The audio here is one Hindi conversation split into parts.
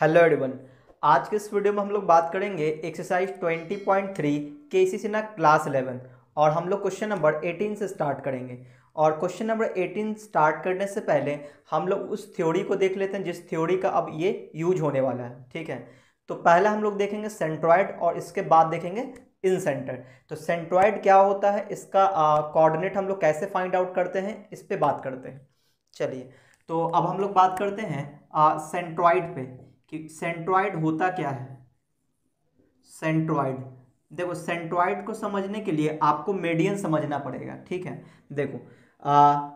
हेलो एवरीवन, आज के इस वीडियो में हम लोग बात करेंगे एक्सरसाइज 20.3 केसीसी ना क्लास 11 और हम लोग क्वेश्चन नंबर 18 से स्टार्ट करेंगे। और क्वेश्चन नंबर 18 स्टार्ट करने से पहले हम लोग उस थ्योरी को देख लेते हैं जिस थ्योरी का अब ये यूज होने वाला है। ठीक है, तो पहला हम लोग देखेंगे सेंट्रॉइड और इसके बाद देखेंगे इनसेंटर। तो सेंट्रॉइड क्या होता है, इसका कोऑर्डिनेट हम लोग कैसे फाइंड आउट करते हैं, इस पर बात करते हैं। चलिए, तो अब हम लोग बात करते हैं सेंट्रॉइड पे कि सेंट्रॉइड होता क्या है। सेंट्रॉइड देखो, सेंट्रॉइड को समझने के लिए आपको मेडियन समझना पड़ेगा। ठीक है, देखो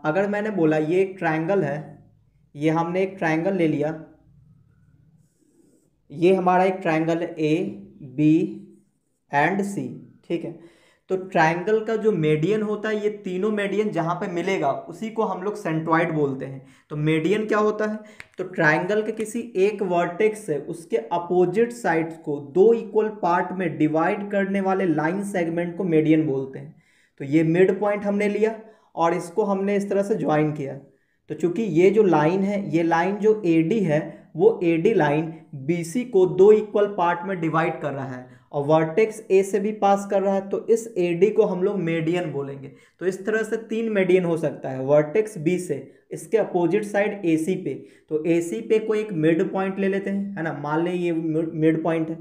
अगर मैंने बोला ये एक ट्रायंगल है, ये हमने एक ट्रायंगल ले लिया, ये हमारा एक triangle A B and C. ठीक है, तो ट्रायंगल का जो मेडियन होता है, ये तीनों मेडियन जहाँ पे मिलेगा उसी को हम लोग सेंट्रॉइड बोलते हैं। तो मेडियन क्या होता है, तो ट्रायंगल के किसी एक वर्टेक्स से उसके अपोजिट साइड्स को दो इक्वल पार्ट में डिवाइड करने वाले लाइन सेगमेंट को मेडियन बोलते हैं। तो ये मिड पॉइंट हमने लिया और इसको हमने इस तरह से ज्वाइन किया। तो चूँकि ये जो लाइन है, ये लाइन जो ए डी है, वो A D line B C को दो इक्वल पार्ट में डिवाइड कर रहा है और वर्टेक्स ए से भी पास कर रहा है, तो इस ए डी को हम लोग मेडियन बोलेंगे। तो इस तरह से तीन मेडियन हो सकता है, वर्टेक्स बी से इसके अपोजिट साइड ए सी पे। तो ए सी पे कोई एक मिड पॉइंट ले लेते हैं, है ना, मान लें ये मिड पॉइंट है,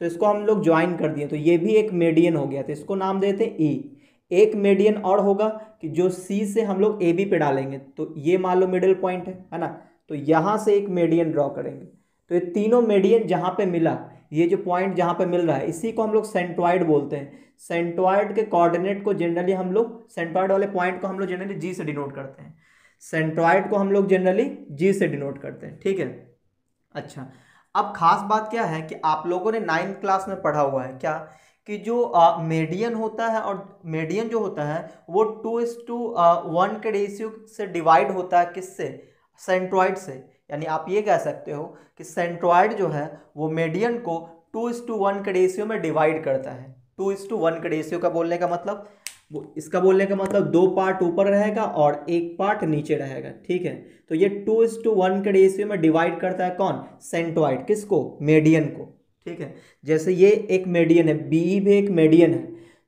तो इसको हम लोग ज्वाइन कर दिए, तो ये भी एक मेडियन हो गया। तो इसको नाम देते हैं ई। एक मेडियन और होगा कि जो सी से हम लोग ए बी पे डालेंगे, तो ये मान लो मिडिल पॉइंट है ना, तो यहाँ से एक मेडियन ड्रॉ करेंगे। तो ये तीनों मेडियन जहाँ पे मिला, ये जो पॉइंट जहाँ पे मिल रहा है, इसी को हम लोग सेंट्रॉइड बोलते हैं। सेंट्रॉइड के कोऑर्डिनेट को जनरली हम लोग, सेंट्रॉइड वाले पॉइंट को हम लोग जनरली जी से डिनोट करते हैं। सेंट्रॉइड को हम लोग जनरली जी से डिनोट करते हैं। ठीक है, अच्छा, अब खास बात क्या है कि आप लोगों ने 9th क्लास में पढ़ा हुआ है क्या कि जो मेडियन होता है, और मेडियन जो होता है वो 2:1 के रेशियो से डिवाइड होता है, किससे, सेंट्रॉइड से। यानी आप ये कह सकते हो कि सेंट्रॉइड जो है वो मेडियन को 2:1 के रेशियो में डिवाइड करता है। 2:1 के रेशियो का बोलने का मतलब, इसका बोलने का मतलब दो पार्ट ऊपर रहेगा और एक पार्ट नीचे रहेगा। ठीक है, तो ये 2:1 के रेशियो में डिवाइड करता है कौन, सेंट्रॉइड, किसको, मेडियन को। ठीक है, जैसे ये एक मेडियन है, बी भी एक मेडियन है,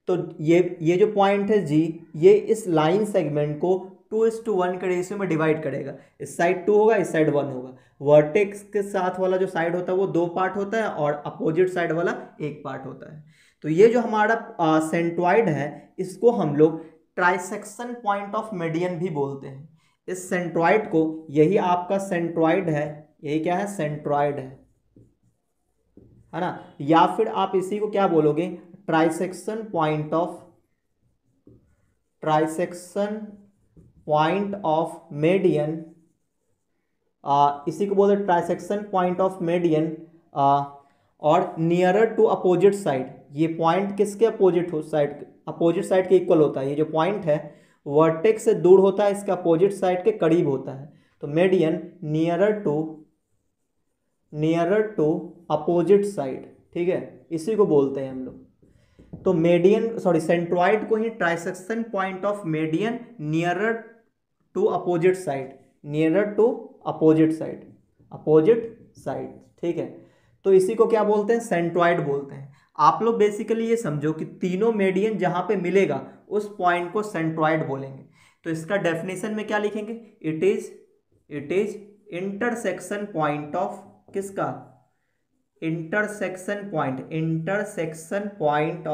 तो ये जो पॉइंट है जी, ये इस लाइन सेगमेंट को 2:1 के रेशियो में डिवाइड करेगा। इस साइड 2 होगा, इस साइड 1 होगा। वर्टेक्स के साथ वाला जो साइड होता है वो दो पार्ट होता है और अपोजिट साइड वाला एक पार्ट होता है। तो ये जो हमारा सेंट्रॉइड है, इसको हम लोग ट्राइसेक्शन पॉइंट ऑफ मेडियन भी बोलते हैं। इस सेंट्रॉइड को, यही आपका सेंट्रॉइड है, यही क्या है, सेंट्रॉइड है ना, या फिर आप इसी को क्या बोलोगे, ट्राइसेक्शन पॉइंट ऑफ मेडियन, इसी को बोलते हैं ट्राइसेक्शन पॉइंट ऑफ मेडियन। और नियरर टू अपोजिट साइड, ये पॉइंट किसके अपोजिट हो, साइड, अपोजिट साइड के इक्वल होता है। ये जो पॉइंट है वर्टेक्स से दूर होता है, इसके अपोजिट साइड के करीब होता है। तो median nearer to opposite side, ठीक है, इसी को बोलते हैं हम लोग। तो मेडियन, सॉरी, सेंट्रॉइड को ही trisection point of median nearer to opposite side, opposite side. ठीक है, तो इसी को क्या बोलते हैं, सेंट्रॉइड बोलते हैं। आप लोग बेसिकली ये समझो कि तीनों मेडियन जहाँ पे मिलेगा उस पॉइंट को सेंट्रॉइड बोलेंगे। तो इसका डेफिनेशन में क्या लिखेंगे, it is intersection point of, किसका, intersection point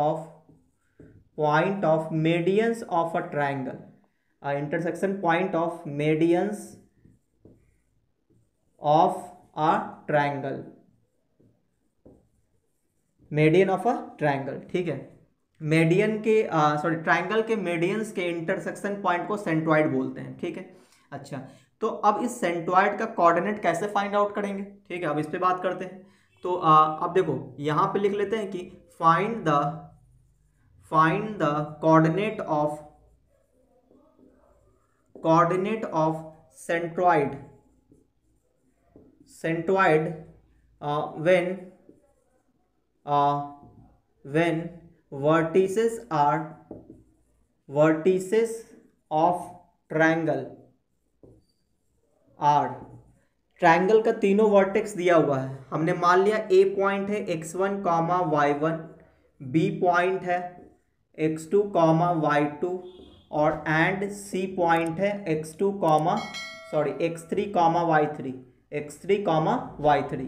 of medians of a triangle. Intersection point of medians of a triangle, median of a triangle. ठीक है, मेडियन के, सॉरी, ट्रायंगल के मेडियंस के इंटरसेक्शन पॉइंट को सेंट्रॉइड बोलते हैं। ठीक है, अच्छा, तो अब इस सेंट्रॉइड का कोऑर्डिनेट कैसे फाइंड आउट करेंगे, ठीक है, अब इस पर बात करते हैं। तो अब देखो यहाँ पे लिख लेते हैं कि find the coordinate of centroid when vertices are vertices of triangle are triangle का तीनों वर्टेक्स दिया हुआ है। हमने मान लिया ए पॉइंट है x1 comma y1, B point है x2 कॉमा y2 और एंड सी पॉइंट है x3 कॉमा वाई थ्री।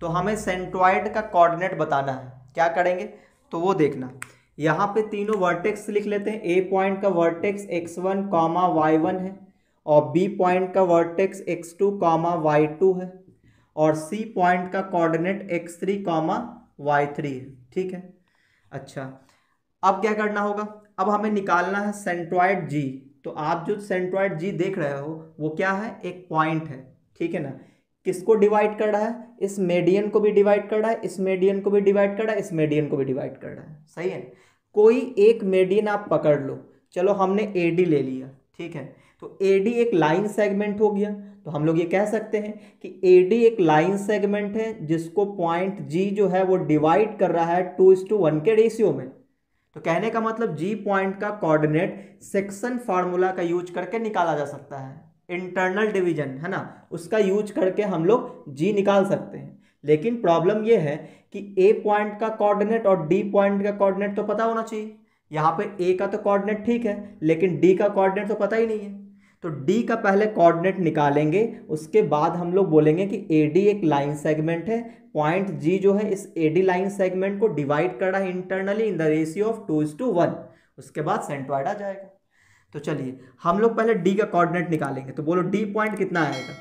तो हमें सेंट्रॉइड का कोऑर्डिनेट बताना है, क्या करेंगे तो वो देखना। यहाँ पे तीनों वर्टेक्स लिख लेते हैं। ए पॉइंट का वर्टेक्स x1 कॉमा y1 है और बी पॉइंट का वर्टेक्स x2 कॉमा y2 है और सी पॉइंट का कोऑर्डिनेट x3 कॉमा y3 है, ठीक है। अच्छा, अब क्या करना होगा, अब हमें निकालना है सेंट्रॉइड G। तो आप जो सेंट्रॉइड G देख रहे हो वो क्या है, एक पॉइंट है, ठीक है ना। किसको डिवाइड कर रहा है, इस मेडियन को भी डिवाइड कर रहा है, इस मेडियन को भी डिवाइड कर रहा है, इस मेडियन को भी डिवाइड कर रहा है, सही है। कोई एक मेडियन आप पकड़ लो, चलो हमने AD ले लिया, ठीक है। तो AD एक लाइन सेगमेंट हो गया, तो हम लोग ये कह सकते हैं कि AD एक लाइन सेगमेंट है जिसको पॉइंट G जो है वो डिवाइड कर रहा है 2:1 के रेशियो में। तो कहने का मतलब G पॉइंट का कोऑर्डिनेट सेक्शन फार्मूला का यूज करके निकाला जा सकता है, इंटरनल डिवीजन है ना, उसका यूज करके हम लोग G निकाल सकते हैं। लेकिन प्रॉब्लम यह है कि A पॉइंट का कोऑर्डिनेट और D पॉइंट का कोऑर्डिनेट तो पता होना चाहिए। यहाँ पे A का तो कोऑर्डिनेट ठीक है लेकिन D का कोऑर्डिनेट तो पता ही नहीं है। तो D का पहले कोऑर्डिनेट निकालेंगे, उसके बाद हम लोग बोलेंगे कि AD एक लाइन सेगमेंट है, पॉइंट G जो है इस AD लाइन सेगमेंट को डिवाइड कर रहा है internally in the ratio of 2:1। उसके बाद सेंट्रॉइड आ जाएगा। तो चलिए हम लोग पहले D का कोऑर्डिनेट निकालेंगे। तो बोलो D पॉइंट कितना आएगा,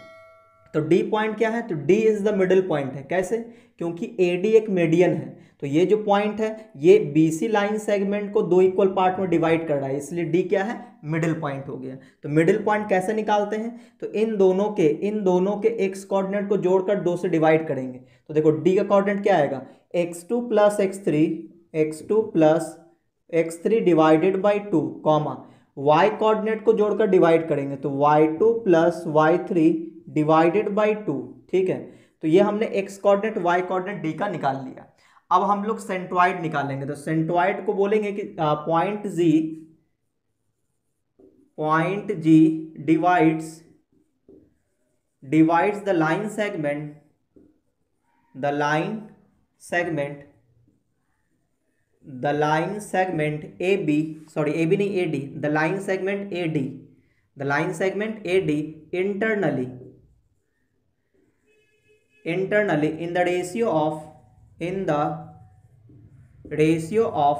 तो D पॉइंट क्या है, तो D is the middle point है। कैसे, क्योंकि AD एक मेडियन है, तो ये जो पॉइंट है ये BC लाइन सेगमेंट को दो इक्वल पार्ट में डिवाइड कर रहा है, इसलिए D क्या है, मिडिल पॉइंट हो गया। तो मिडिल पॉइंट कैसे निकालते हैं, तो इन दोनों के x कोऑर्डिनेट को जोड़कर 2 से डिवाइड करेंगे। तो देखो D का कोऑर्डिनेट क्या आएगा, x2 plus x3 divided by 2 comma y coordinate को जोड़कर डिवाइड करेंगे, तो y2 plus y3 divided by 2, ठीक है। तो ये हमने x coordinate y coordinate D का निकाल लिया। अब हम लोग सेंट्रॉइड निकालेंगे। तो सेंट्रॉइड को बोलेंगे कि point G divides the line segment AD internally in the ratio of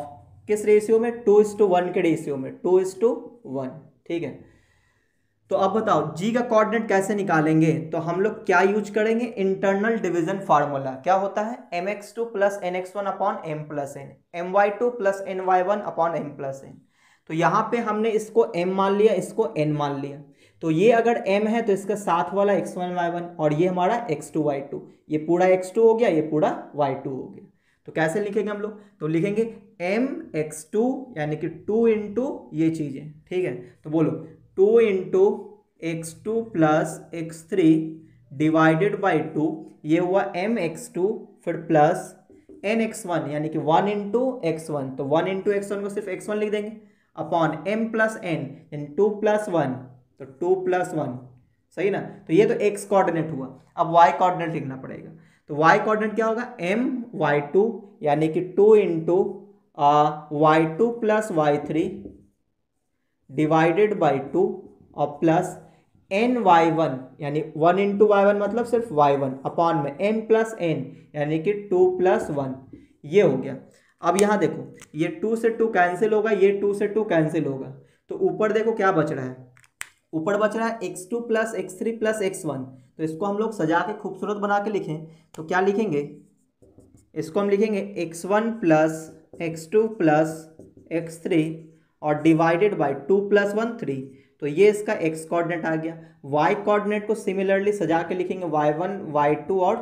किस रेशियो में, 2:1 के रेशियो में, 2:1, ठीक है। तो अब बताओ G का कोऑर्डिनेट कैसे निकालेंगे, तो हम लोग क्या यूज करेंगे, इंटरनल डिवीजन फार्मूला। क्या होता है, mx2 plus nx1 upon m plus n, my2 plus ny1 upon m plus n। तो यहाँ पे हमने इसको m मान लिया, इसको n मान लिया। तो ये अगर m है तो इसका साथ वाला x1 y1 और ये हमारा x2 y2, ये पूरा x2 हो गया, ये पूरा y2 हो गया। तो कैसे लिखेंगे हम लोग, तो लिखेंगे mx2 यानी कि 2 इंटू ये चीज़ें, ठीक है। तो बोलो 2 into x2 plus x3 divided by 2, ये हुआ mx2, फिर प्लस nx1 यानी कि 1 इंटू x1, तो 1 इंटू x1 को सिर्फ x1 लिख देंगे, अपॉन m प्लस n यानी 2 प्लस 1, तो 2 प्लस 1, सही ना। तो ये तो x कोऑर्डिनेट हुआ, अब y कोऑर्डिनेट लिखना पड़ेगा। तो y कोऑर्डिनेट क्या होगा, m y2 यानी कि 2 into y2 plus y3 divided by 2 और प्लस ny1 यानी 1 इंटू y1 मतलब सिर्फ y1 अपॉन में m प्लस n यानी कि 2 प्लस 1, ये हो गया। अब यहाँ देखो ये 2 से 2 कैंसिल होगा, ये 2 से 2 कैंसिल होगा, तो ऊपर देखो क्या बच रहा है, ऊपर बच रहा है x2 plus x3 plus x1। तो इसको हम लोग सजा के खूबसूरत बना के लिखें तो क्या लिखेंगे, इसको हम लिखेंगे x1 plus x2 plus x3 और डिवाइडेड बाई 2 प्लस 1 3, तो ये इसका x कोऑर्डिनेट आ गया। y कोऑर्डिनेट को सिमिलरली सजा के लिखेंगे y1 y2 और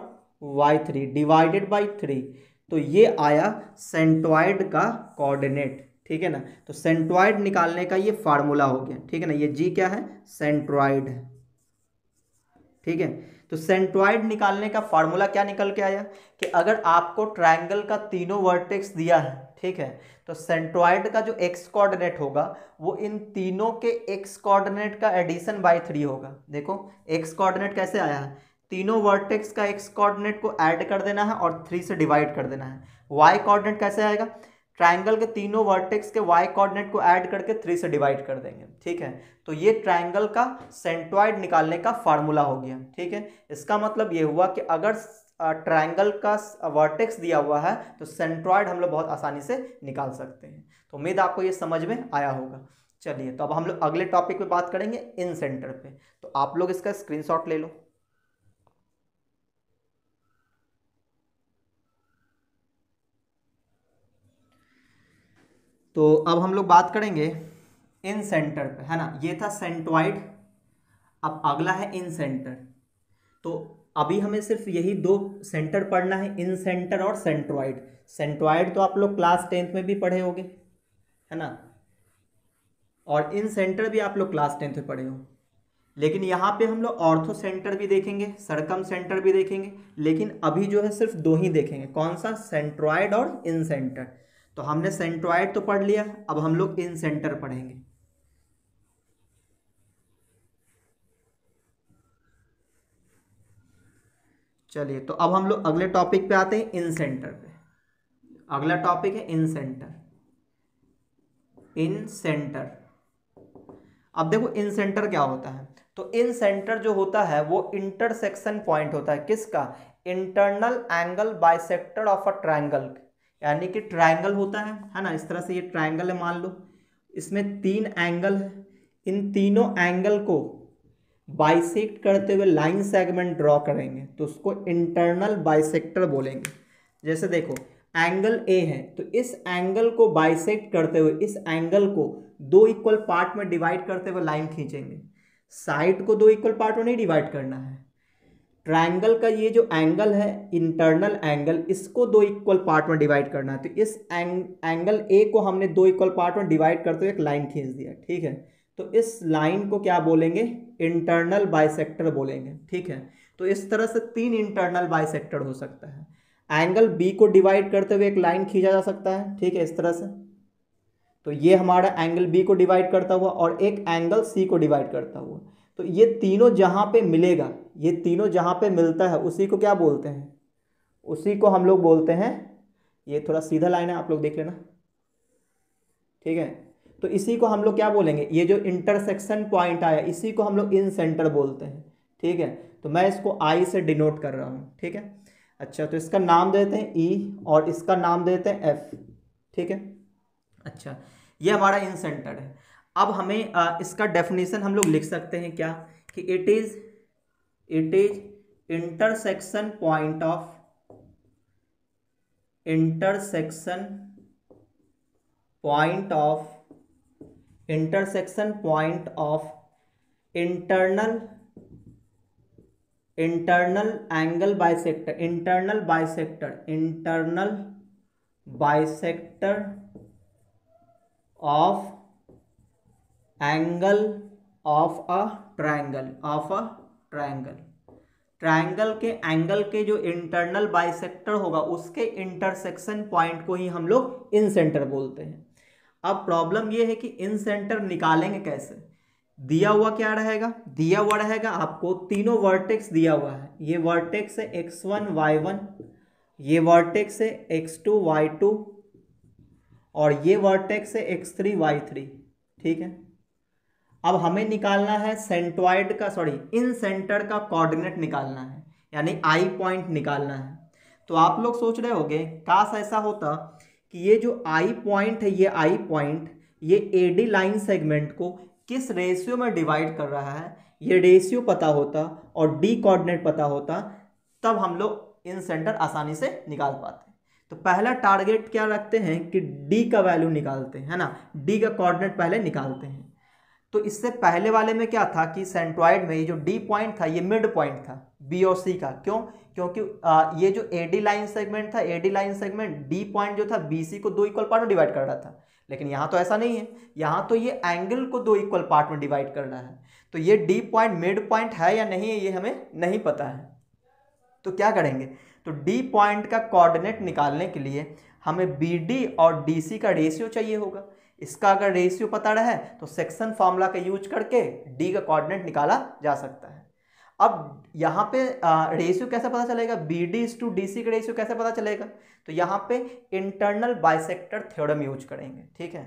y3 डिवाइडेड बाई 3, तो ये आया सेंट्रॉइड का कोऑर्डिनेट, ठीक है ना। तो सेंट्रॉइड निकालने का ये फार्मूला हो गया, ठीक है ना। ये G क्या है, सेंट्रॉइड है, ठीक है। तो सेंट्रॉइड निकालने का फार्मूला क्या निकल के आया कि अगर आपको ट्रायंगल का तीनों वर्टेक्स दिया है, ठीक है, तो सेंट्रॉइड का जो x कोऑर्डिनेट होगा वो इन तीनों के x कोऑर्डिनेट का एडिशन बाय 3 होगा। देखो x कोऑर्डिनेट कैसे आया है, तीनों वर्टेक्स का एक्स कोऑर्डिनेट को ऐड कर देना है और 3 से डिवाइड कर देना है। वाई कोऑर्डिनेट कैसे आएगा? ट्रायंगल के तीनों वर्टेक्स के वाई कोऑर्डिनेट को ऐड करके 3 से डिवाइड कर देंगे। ठीक है, तो ये ट्रायंगल का सेंट्रॉइड निकालने का फार्मूला हो गया। ठीक है, इसका मतलब ये हुआ कि अगर ट्रायंगल का वर्टेक्स दिया हुआ है तो सेंट्रॉइड हम लोग बहुत आसानी से निकाल सकते हैं। तो उम्मीद आपको ये समझ में आया होगा। चलिए, तो अब हम लोग अगले टॉपिक पे बात करेंगे इनसेंटर पे। तो आप लोग इसका स्क्रीनशॉट ले लो। तो अब हम लोग बात करेंगे इनसेंटर पे, है ना। ये था सेंट्रॉइड, अब अगला है इनसेंटर। तो अभी हमें सिर्फ यही दो सेंटर पढ़ना है, इनसेंटर और सेंट्रॉइड। सेंट्रॉइड तो आप लोग क्लास 10th में भी पढ़े होंगे, है ना, और इनसेंटर भी आप लोग क्लास 10th में पढ़े हो। लेकिन यहाँ पे हम लोग ऑर्थो सेंटर भी देखेंगे, सरकम सेंटर भी देखेंगे, लेकिन अभी जो है सिर्फ दो ही देखेंगे। कौन सा? सेंट्रॉइड और इनसेंटर। तो हमने सेंट्रॉइड तो पढ़ लिया, अब हम लोग इनसेंटर पढ़ेंगे। चलिए, तो अब हम लोग अगले टॉपिक पे आते हैं, इनसेंटर पे। अगला टॉपिक है इनसेंटर। इनसेंटर, अब देखो इनसेंटर क्या होता है। तो इनसेंटर जो होता है वो इंटरसेक्शन पॉइंट होता है। किसका? Internal angle bisector of a triangle. यानी कि ट्रायंगल होता है ना, इस तरह से ये ट्रायंगल है मान लो, इसमें 3 एंगल है। इन तीनों एंगल को बाइसेक्ट करते हुए लाइन सेगमेंट ड्रॉ करेंगे तो उसको इंटरनल बाइसेक्टर बोलेंगे। जैसे देखो एंगल ए है, तो इस एंगल को बाइसेक्ट करते हुए इस एंगल को 2 इक्वल पार्ट में डिवाइड करते हुए लाइन खींचेंगे। साइड को 2 इक्वल पार्ट में नहीं डिवाइड करना है। ट्रायंगल का ये जो एंगल है इंटरनल एंगल, इसको 2 इक्वल पार्ट में डिवाइड करना है। तो इस एंगल ए को हमने 2 इक्वल पार्ट में डिवाइड करते हुए एक लाइन खींच दिया। ठीक है, तो इस लाइन को क्या बोलेंगे? इंटरनल बाइसेक्टर बोलेंगे। ठीक है, तो इस तरह से 3 इंटरनल बाइसेक्टर हो सकता है। एंगल बी को डिवाइड करते हुए एक लाइन खींचा जा सकता है। ठीक है, इस तरह से, तो ये हमारा एंगल बी को डिवाइड करता हुआ और एक एंगल सी को डिवाइड करता हुआ। तो ये तीनों जहाँ पे मिलेगा, ये तीनों जहाँ पे मिलता है उसी को क्या बोलते हैं? उसी को हम लोग बोलते हैं, ये थोड़ा सीधा लाइन है, आप लोग देख लेना। ठीक है, तो इसी को हम लोग क्या बोलेंगे? ये जो इंटरसेक्शन पॉइंट आया इसी को हम लोग इनसेंटर बोलते हैं। ठीक है, तो मैं इसको आई से डिनोट कर रहा हूँ। ठीक है, अच्छा, तो इसका नाम देते हैं ई और इसका नाम देते हैं एफ। ठीक है, अच्छा, ये हमारा इनसेंटर है। अब हमें इसका डेफिनेशन हम लोग लिख सकते हैं क्या? कि it is intersection point of intersection point of internal angle bisector internal bisector of angle of a triangle. Triangle के एंगल के जो इंटरनल बाइसेक्टर होगा उसके इंटरसेक्शन पॉइंट को ही हम लोग इनसेंटर बोलते हैं। अब प्रॉब्लम ये है कि इनसेंटर निकालेंगे कैसे? दिया हुआ क्या रहेगा? दिया हुआ रहेगा आपको तीनों वर्टेक्स दिया हुआ है। ये वर्टेक्स है x1 y1, ये वर्टेक्स है x2 y2 और ये वर्टेक्स है x3 y3। ठीक है, अब हमें निकालना है सेंट्रॉइड का, सॉरी इनसेंटर का कोऑर्डिनेट निकालना है, यानी आई पॉइंट निकालना है। तो आप लोग सोच रहे होंगे काश ऐसा होता कि ये जो आई पॉइंट है, ये आई पॉइंट ये एडी लाइन सेगमेंट को किस रेशियो में डिवाइड कर रहा है ये रेशियो पता होता और डी कोऑर्डिनेट पता होता, तब हम लोग इनसेंटर आसानी से निकाल पाते। तो पहला टारगेट क्या रखते हैं कि डी का वैल्यू निकालते हैं, है ना, डी का कोऑर्डिनेट पहले निकालते हैं। तो इससे पहले वाले में क्या था कि सेंट्रॉइड में ये जो डी पॉइंट था ये मिड पॉइंट था बी और सी का। क्यों? क्योंकि ये जो एडी लाइन सेगमेंट था, AD line segment D point जो था बीसी को 2 इक्वल पार्ट में डिवाइड कर रहा था। लेकिन यहाँ तो ऐसा नहीं है, यहाँ तो ये एंगल को 2 इक्वल पार्ट में डिवाइड कर रहा है। तो ये डी पॉइंट मिड पॉइंट है या नहीं है ये हमें नहीं पता है। तो क्या करेंगे? तो डी पॉइंट का कोऑर्डिनेट निकालने के लिए हमें बी डी और डी सी का रेशियो चाहिए होगा। इसका अगर रेशियो पता रहे तो सेक्शन फार्मूला का यूज करके डी का कोऑर्डिनेट निकाला जा सकता है। अब यहाँ पे रेशियो कैसे पता चलेगा, B D is to D C का रेशियो कैसे पता चलेगा, तो यहाँ पे इंटरनल बाइसेक्टर थ्योरम यूज करेंगे। ठीक है,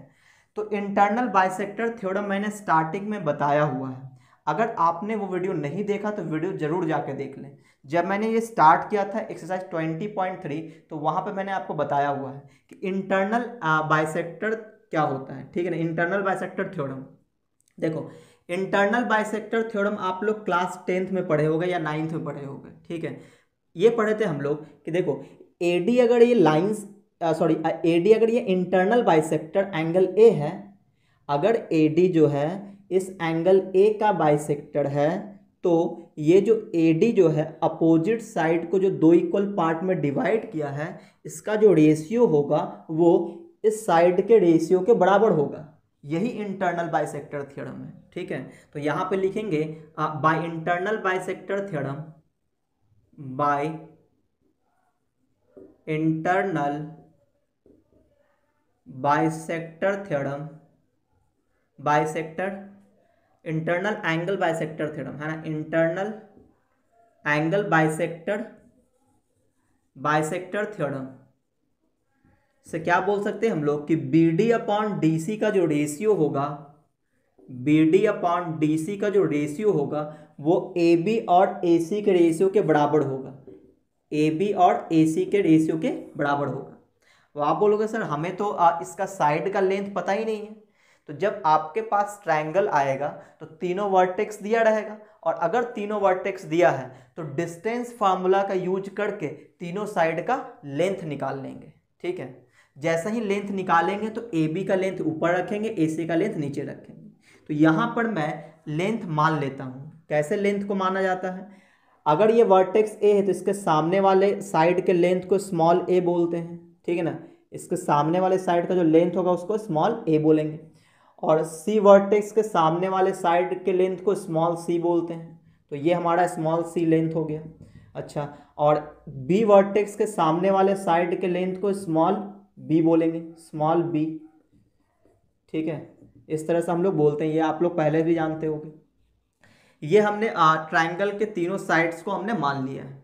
तो इंटरनल बाइसेक्टर थ्योरम मैंने स्टार्टिंग में बताया हुआ है, अगर आपने वो वीडियो नहीं देखा तो वीडियो ज़रूर जाके देख लें। जब मैंने ये स्टार्ट किया था एक्सरसाइज 20.3 तो वहाँ पे मैंने आपको बताया हुआ है कि इंटरनल बाइसेक्टर क्या होता है। ठीक है ना, इंटरनल बाइसेक्टर थ्योरम। देखो इंटरनल बाइसेक्टर थ्योरम आप लोग क्लास 10th में पढ़े होगे या 9th में पढ़े होगे। ठीक है, ये पढ़े थे हम लोग कि देखो ए डी अगर ये लाइन्स सॉरी ए डी अगर ये इंटरनल बाइसेक्टर एंगल ए है, अगर ए डी जो है इस एंगल ए का बाइसेक्टर है तो ये जो ए डी जो है अपोजिट साइड को जो दो इक्वल पार्ट में डिवाइड किया है इसका जो रेशियो होगा वो इस साइड के रेशियो के बराबर होगा। यही इंटरनल बाइसेक्टर थ्योरम है। ठीक है, तो यहाँ पे लिखेंगे by internal bisector theorem, by internal bisector theorem, bisector internal angle bisector theorem है ना, इंटरनल एंगल बाइसेक्टर थ्योरम से क्या बोल सकते हैं हम लोग कि B D upon D C का जो रेशियो होगा, B D upon D C का जो रेशियो होगा वो ए बी और ए सी के रेशियो के बराबर होगा, ए बी और ए सी के रेशियो के बराबर होगा। तो आप बोलोगे सर हमें तो इसका साइड का लेंथ पता ही नहीं है, तो जब आपके पास ट्रायंगल आएगा तो तीनों वर्टेक्स दिया रहेगा और अगर तीनों वर्टेक्स दिया है तो डिस्टेंस फार्मूला का यूज करके तीनों साइड का लेंथ निकाल लेंगे। ठीक है, जैसे ही लेंथ निकालेंगे तो ए बी का लेंथ ऊपर रखेंगे, ए सी का लेंथ नीचे रखेंगे। तो यहाँ पर मैं लेंथ मान लेता हूँ। कैसे लेंथ को माना जाता है, अगर ये वर्टेक्स ए है तो इसके सामने वाले साइड के लेंथ को स्मॉल ए बोलते हैं। ठीक है ना, इसके सामने वाले साइड का जो लेंथ होगा उसको स्मॉल ए बोलेंगे और सी वर्टेक्स के सामने वाले साइड के लेंथ को स्मॉल सी बोलते हैं, तो ये हमारा स्मॉल सी लेंथ हो गया। अच्छा, और बी वर्टेक्स के सामने वाले साइड के लेंथ को स्मॉल बी बोलेंगे, स्मॉल बी। ठीक है, इस तरह से हम लोग बोलते हैं, ये आप लोग पहले भी जानते होंगे। ये हमने ट्रायंगल के तीनों साइड्स को हमने मान लिया है।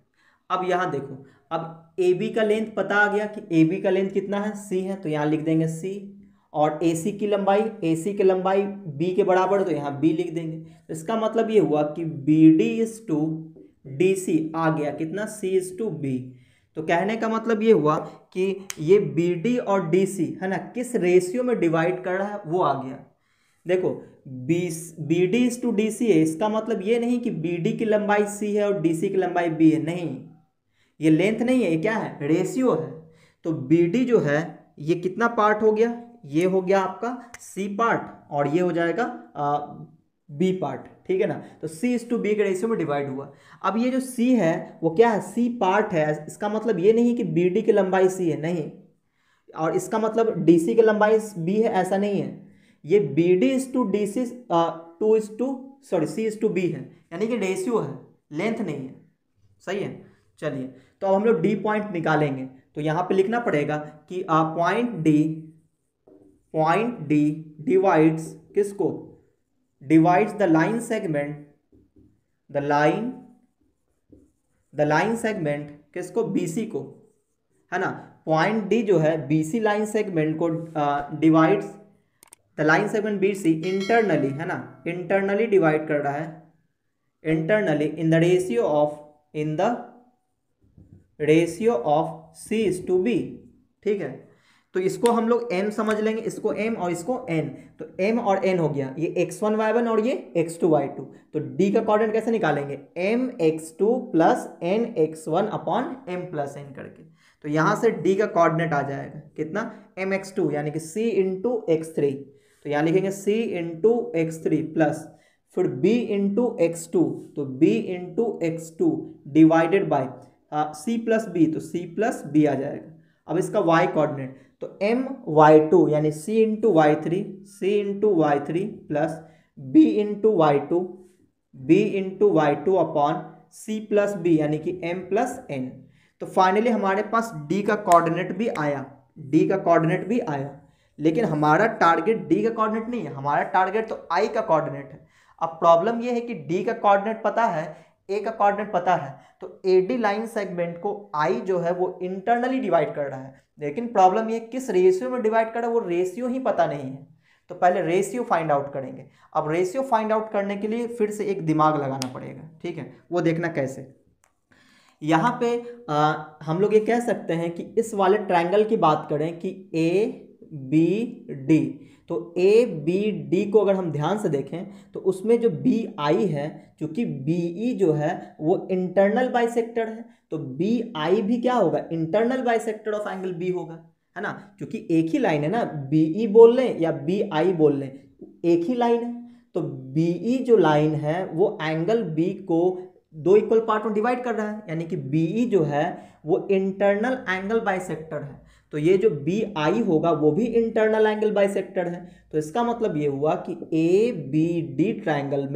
अब यहाँ देखो, अब ए बी का लेंथ पता आ गया कि ए बी का लेंथ कितना है, सी है, तो यहाँ लिख देंगे सी, और AC की लंबाई, AC की लंबाई B के बराबर, तो यहाँ B लिख देंगे। तो इसका मतलब ये हुआ कि BD इज टू DC आ गया कितना, C इज टू B। तो कहने का मतलब ये हुआ कि ये BD और DC है ना किस रेशियो में डिवाइड कर रहा है वो आ गया। देखो BD इज टू DC है, इसका मतलब ये नहीं कि BD की लंबाई C है और DC की लंबाई B है, नहीं, ये लेंथ नहीं है, ये क्या है, रेशियो है। तो BD जो है ये कितना पार्ट हो गया, ये हो गया आपका C पार्ट और ये हो जाएगा B पार्ट। ठीक है ना, तो C इज टू B के रेशियो में डिवाइड हुआ। अब ये जो C है वो क्या है, C पार्ट है, इसका मतलब ये नहीं कि BD की लंबाई C है, नहीं, और इसका मतलब DC की लंबाई B है, ऐसा नहीं है। ये BD is to DC C is to B है, यानी कि रेशियो है, लेंथ नहीं है। सही है, चलिए तो अब हम लोग D पॉइंट निकालेंगे। तो यहाँ पे लिखना पड़ेगा कि point D, point D divides किसको, divides the line segment, the line segment किसको, बीसी को, है ना। पॉइंट डी जो है बीसी लाइन सेगमेंट को divides the line segment BC internally, है ना, इंटरनली डिवाइड कर रहा है, internally in the ratio of, C is to B. ठीक है, तो इसको हम लोग m समझ लेंगे, इसको m और इसको n, तो m और n हो गया, ये x1 y1 और ये x2 y2। तो d का कोऑर्डिनेट कैसे निकालेंगे, m x2 plus n x1 upon m plus n करके। तो यहाँ से d का कोऑर्डिनेट आ जाएगा कितना, m x2 यानी कि c इंटू x3, तो यहाँ लिखेंगे c इंटू x3 प्लस फिर b इंटू x2, तो b into x2 divided by c plus b, तो c प्लस b आ जाएगा। अब इसका y कोऑर्डिनेट, तो m y2 यानी c into y3, plus b into y2, upon c plus b यानी कि m प्लस n। तो फाइनली हमारे पास d का कोऑर्डिनेट भी आया, लेकिन हमारा टारगेट d का कोऑर्डिनेट नहीं है, हमारा टारगेट तो i का कोऑर्डिनेट है। अब प्रॉब्लम यह है कि d का कोऑर्डिनेट पता है, ए का कॉर्डिनेट पता है, तो ए डी लाइन सेगमेंट को आई जो है वो इंटरनली डिवाइड कर रहा है, लेकिन प्रॉब्लम ये किस रेशियो में डिवाइड कर रहा है वो रेशियो ही पता नहीं है। तो पहले रेशियो फाइंड आउट करेंगे। अब रेशियो फाइंड आउट करने के लिए फिर से एक दिमाग लगाना पड़ेगा, ठीक है, वो देखना कैसे। यहाँ पे हम लोग ये कह सकते हैं कि इस वाले ट्रायंगल की बात करें कि ए बी डी, तो ए बी डी को अगर हम ध्यान से देखें तो उसमें जो बी आई है, क्योंकि बी ई जो है वो इंटरनल बाइसेक्टर है, तो बी आई भी क्या होगा, internal bisector of angle B होगा, है ना, क्योंकि एक ही लाइन है ना, बी ई बोल लें या बी आई बोल लें, एक ही लाइन है। तो बी ई जो लाइन है वो एंगल बी को दो इक्वल पार्ट में डिवाइड कर रहा है, यानी कि बी ई जो है वो इंटरनल एंगल बाइसेक्टर है, तो ये जो बी आई होगा वो भी इंटरनल एंगल बाइसेक्टर है। तो इसका मतलब ये हुआ कि ए बी डी ट्रायंगल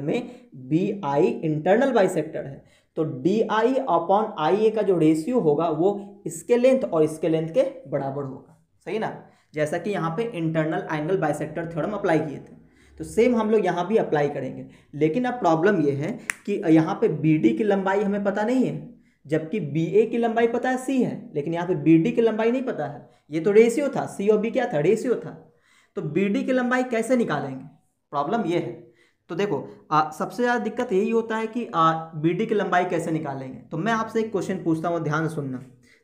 में बी आई इंटरनल बाइसेक्टर है, तो डी आई अपॉन आई ए का जो रेशियो होगा वो इसके लेंथ और इसके लेंथ के बराबर होगा, सही ना, जैसा कि यहाँ पे internal angle bisector theorem apply किए थे। तो सेम हम लोग यहाँ भी अप्लाई करेंगे, लेकिन अब प्रॉब्लम ये है कि यहाँ पे बी डी की लंबाई हमें पता नहीं है, जबकि बी ए की लंबाई पता है, सी है, लेकिन यहाँ पे बी डी की लंबाई नहीं पता है, ये तो रेशियो था, सी और बी क्या था, रेशियो था। तो बी डी की लंबाई कैसे निकालेंगे, प्रॉब्लम ये है। तो देखो सबसे ज़्यादा दिक्कत यही होता है कि बी डी की लंबाई कैसे निकालेंगे। तो मैं आपसे एक क्वेश्चन पूछता हूँ, ध्यान सुनना।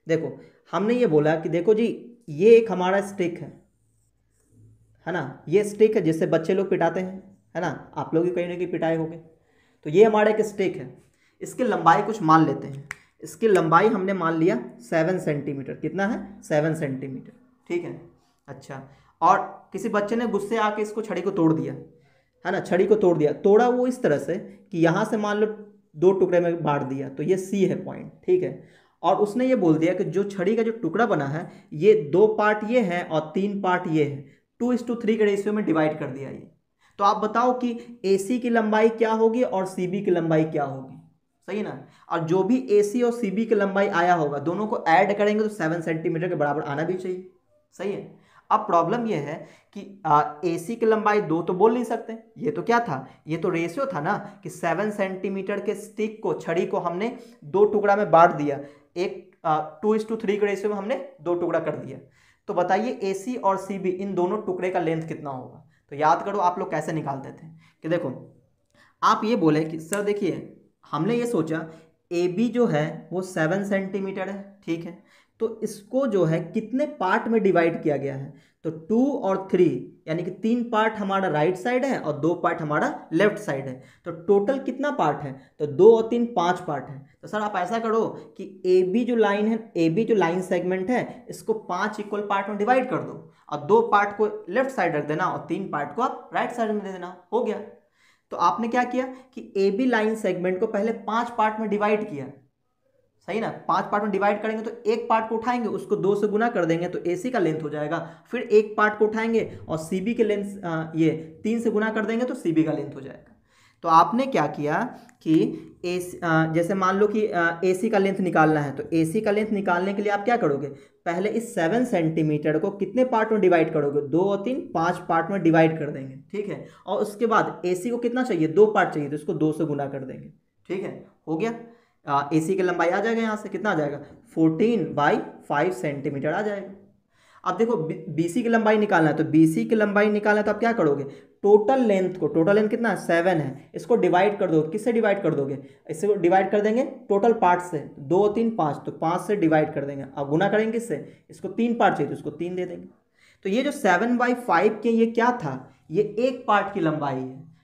देखो हमने ये बोला कि देखो जी ये एक हमारा स्टिक है ना, ये स्टिक है जिससे बच्चे लोग पिटाते हैं, है ना, आप लोग भी कहीं ना कहीं पिटाए हो गए। तो ये हमारा एक स्टिक है, इसकी लंबाई कुछ मान लेते हैं, इसकी लंबाई हमने मान लिया 7 सेंटीमीटर, कितना है 7 सेंटीमीटर, ठीक है। अच्छा, और किसी बच्चे ने गुस्से आके इसको छड़ी को तोड़ दिया, है ना, छड़ी को तोड़ दिया, तोड़ा वो इस तरह से कि यहाँ से मान लो 2 टुकड़े में बांट दिया, तो ये सी है पॉइंट, ठीक है। और उसने ये बोल दिया कि जो छड़ी का जो टुकड़ा बना है ये 2 पार्ट ये है और 3 पार्ट ये है, 2:3 के रेशियो में डिवाइड कर दिया ये। तो आप बताओ कि ए सी की लंबाई क्या होगी और सी बी की लंबाई क्या होगी, सही ना, और जो भी AC और CB की लंबाई आया होगा दोनों को ऐड करेंगे तो 7 सेंटीमीटर के बराबर आना भी चाहिए, सही है। अब प्रॉब्लम यह है कि AC की लंबाई 2 तो बोल नहीं सकते, ये तो क्या था, ये तो रेशियो था ना, कि 7 सेंटीमीटर के स्टिक को, छड़ी को हमने 2 टुकड़ा में बांट दिया, एक 2:3 के रेशियो में हमने 2 टुकड़ा कर दिया। तो बताइए AC और CB इन दोनों टुकड़े का लेंथ कितना होगा। तो याद करो आप लोग कैसे निकालते थे कि देखो आप ये बोले कि सर देखिए हमने ये सोचा ए बी जो है वो 7 सेंटीमीटर है, ठीक है, तो इसको जो है कितने पार्ट में डिवाइड किया गया है, तो 2 और 3, यानी कि 3 पार्ट हमारा राइट साइड है और 2 पार्ट हमारा लेफ्ट साइड है, तो टोटल कितना पार्ट है, तो 2 और 3 5 पार्ट है। तो सर आप ऐसा करो कि ए बी जो लाइन है, ए बी जो लाइन सेगमेंट है, इसको 5 इक्वल पार्ट में डिवाइड कर दो और 2 पार्ट को लेफ्ट साइड रख देना और 3 पार्ट को आप राइट साइड में दे देना, हो गया। तो आपने क्या किया कि ए बी लाइन सेगमेंट को पहले 5 पार्ट में डिवाइड किया, सही ना, 5 पार्ट में डिवाइड करेंगे तो एक पार्ट को उठाएंगे, उसको 2 से गुना कर देंगे तो ए सी का लेंथ हो जाएगा, फिर एक पार्ट को उठाएंगे और सी बी के लेंथ ये 3 से गुना कर देंगे तो सी बी का लेंथ हो जाएगा। तो आपने क्या किया कि ए जैसे मान लो कि ए सी का लेंथ निकालना है, तो ए सी का लेंथ निकालने के लिए आप क्या करोगे, पहले इस 7 सेंटीमीटर को कितने पार्ट में डिवाइड करोगे, 2 और 3 5 पार्ट में डिवाइड कर देंगे, ठीक है, और उसके बाद ए सी को कितना चाहिए, 2 पार्ट चाहिए, तो इसको 2 से गुना कर देंगे, ठीक है, हो गया। ए सी की लंबाई आ जाएगा, यहाँ से कितना आ जाएगा, 14/5 सेंटीमीटर आ जाएगा। अब देखो बी सी की लंबाई निकालना है, तो बी सी की लंबाई निकालना है तो आप क्या करोगे, टोटल लेंथ को, टोटल लेंथ कितना है 7 है, इसको डिवाइड कर दो, किससे डिवाइड कर दोगे, इससे डिवाइड कर देंगे टोटल पार्ट से, 2 3 5, तो 5 से डिवाइड कर देंगे, अब गुना करेंगे किससे, इसको 3 पार्ट चाहिए तो इसको 3 दे देंगे। तो ये जो 7/5 के, ये क्या था, ये एक पार्ट की लंबाई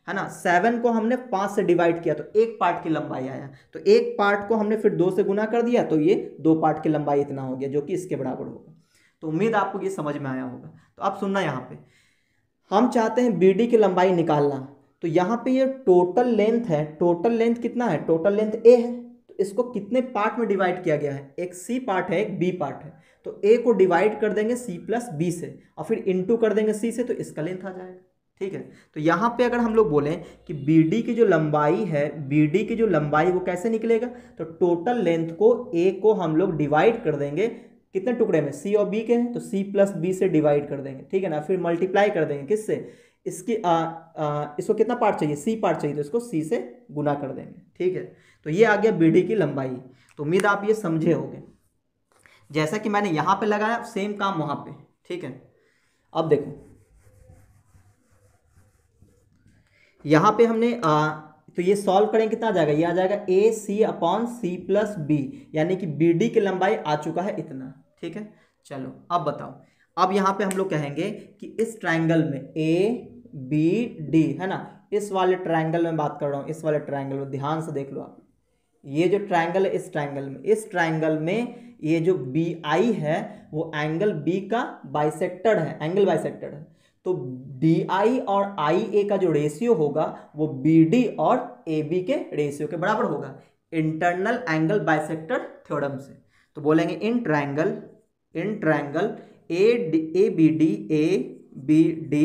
है ना, 7 को हमने 5 से डिवाइड किया तो एक पार्ट की लंबाई आया, तो एक पार्ट को हमने फिर 2 से गुना कर दिया तो ये 2 पार्ट की लंबाई इतना हो गया जो कि इसके बराबर होगा। तो उम्मीद आपको ये समझ में आया होगा। तो आप सुनना, यहाँ पे हम चाहते हैं बी डी की लंबाई निकालना, तो यहाँ पे ये टोटल लेंथ है, टोटल लेंथ कितना है, टोटल लेंथ ए है, तो इसको कितने पार्ट में डिवाइड किया गया है, एक सी पार्ट है एक बी पार्ट है, तो ए को डिवाइड कर देंगे C+B से और फिर इनटू कर देंगे C से, तो इसका लेंथ आ जाएगा, ठीक है। तो यहाँ पे अगर हम लोग बोलें कि बी डी की जो लंबाई है, बी डी की जो लंबाई वो कैसे निकलेगा, तो टोटल लेंथ को ए को हम लोग डिवाइड कर देंगे कितने टुकड़े में, C और B के हैं, तो C+B से डिवाइड कर देंगे, ठीक है ना, फिर मल्टीप्लाई कर देंगे किससे, इसकी इसको कितना पार्ट चाहिए, सी पार्ट चाहिए, तो इसको सी से गुना कर देंगे। ठीक है, तो ये आ गया बी डी की लंबाई। तो उम्मीद आप ये समझे होंगे। जैसा कि मैंने यहाँ पे लगाया सेम काम वहाँ पे। ठीक है, अब देखो यहाँ पे हमने तो ये सॉल्व करें कितना आ जाएगा, ये आ जाएगा ए सी अपॉन सी प्लस बी, यानी कि बी डी की लंबाई आ चुका है इतना। ठीक है, चलो अब बताओ, अब यहाँ पे हम लोग कहेंगे कि इस ट्रायंगल में ए बी डी है ना, इस वाले ट्रायंगल में बात कर रहा हूँ, इस वाले ट्रायंगल में ध्यान से देख लो आप, ये जो ट्रायंगल है इस ट्रायंगल में ये जो बी आई है वो एंगल बी का बाइसेक्टर है, एंगल बाइसेक्टर है। तो डी आई और आई ए का जो रेशियो होगा वो बी डी और ए बी के रेशियो के बराबर होगा इंटरनल एंगल बाइसेक्टर थ्योरम से। तो बोलेंगे in triangle A B D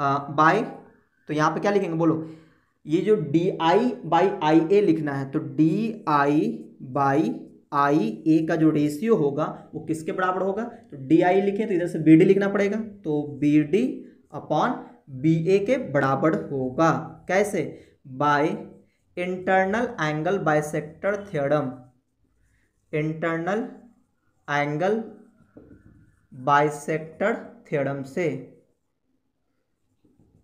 by, तो यहाँ पे क्या लिखेंगे बोलो, ये जो डी आई बाई आई ए लिखना है, तो डी आई बाई आई ए का जो रेशियो होगा वो किसके बराबर होगा, तो डी आई लिखें तो इधर से बी डी लिखना पड़ेगा, तो B D upon B A के बराबर होगा। कैसे, by internal angle bisector theorem, internal angle bisector theorem से।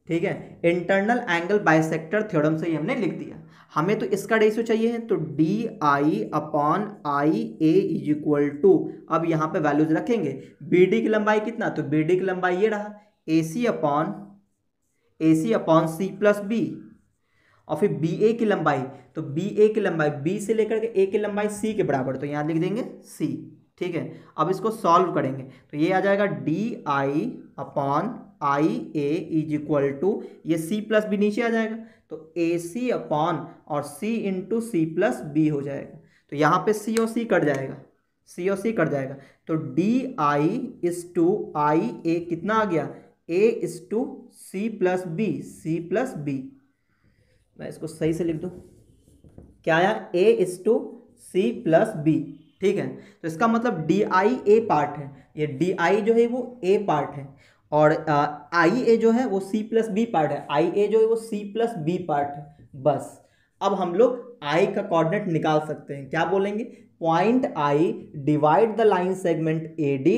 ठीक है, इंटरनल एंगल बाइसेक्टर थ्योरम से ही हमने लिख दिया। हमें तो इसका रेशियो चाहिए, तो D I upon I A is equal to, अब यहाँ पे वैल्यूज रखेंगे, बी डी की लंबाई कितना, तो बी डी की लंबाई ये रहा ए सी अपॉन सी प्लस बी, और फिर बी ए की लंबाई, तो बी ए की लंबाई बी से लेकर के ए की लंबाई सी के बराबर, तो यहाँ लिख देंगे सी। ठीक है, अब इसको सॉल्व करेंगे तो ये आ जाएगा D I upon I A is equal to, ये सी प्लस बी नीचे आ जाएगा, तो ए सी अपॉन और सी इंटू सी प्लस बी हो जाएगा। तो यहाँ पे सी और सी कट जाएगा, तो D I is to I A कितना आ गया, ए is to C plus B, मैं इसको सही से लिख दूँ, क्या आया, ए is to C plus B. ठीक है, तो इसका मतलब डी आई ए पार्ट है, ये डी आई जो है वो ए पार्ट है, और आई ए जो है वो सी प्लस बी पार्ट है, आई ए जो है वो सी प्लस बी पार्ट है। बस अब हम लोग आई का कोऑर्डिनेट निकाल सकते हैं, क्या बोलेंगे, point I divide the line segment A D,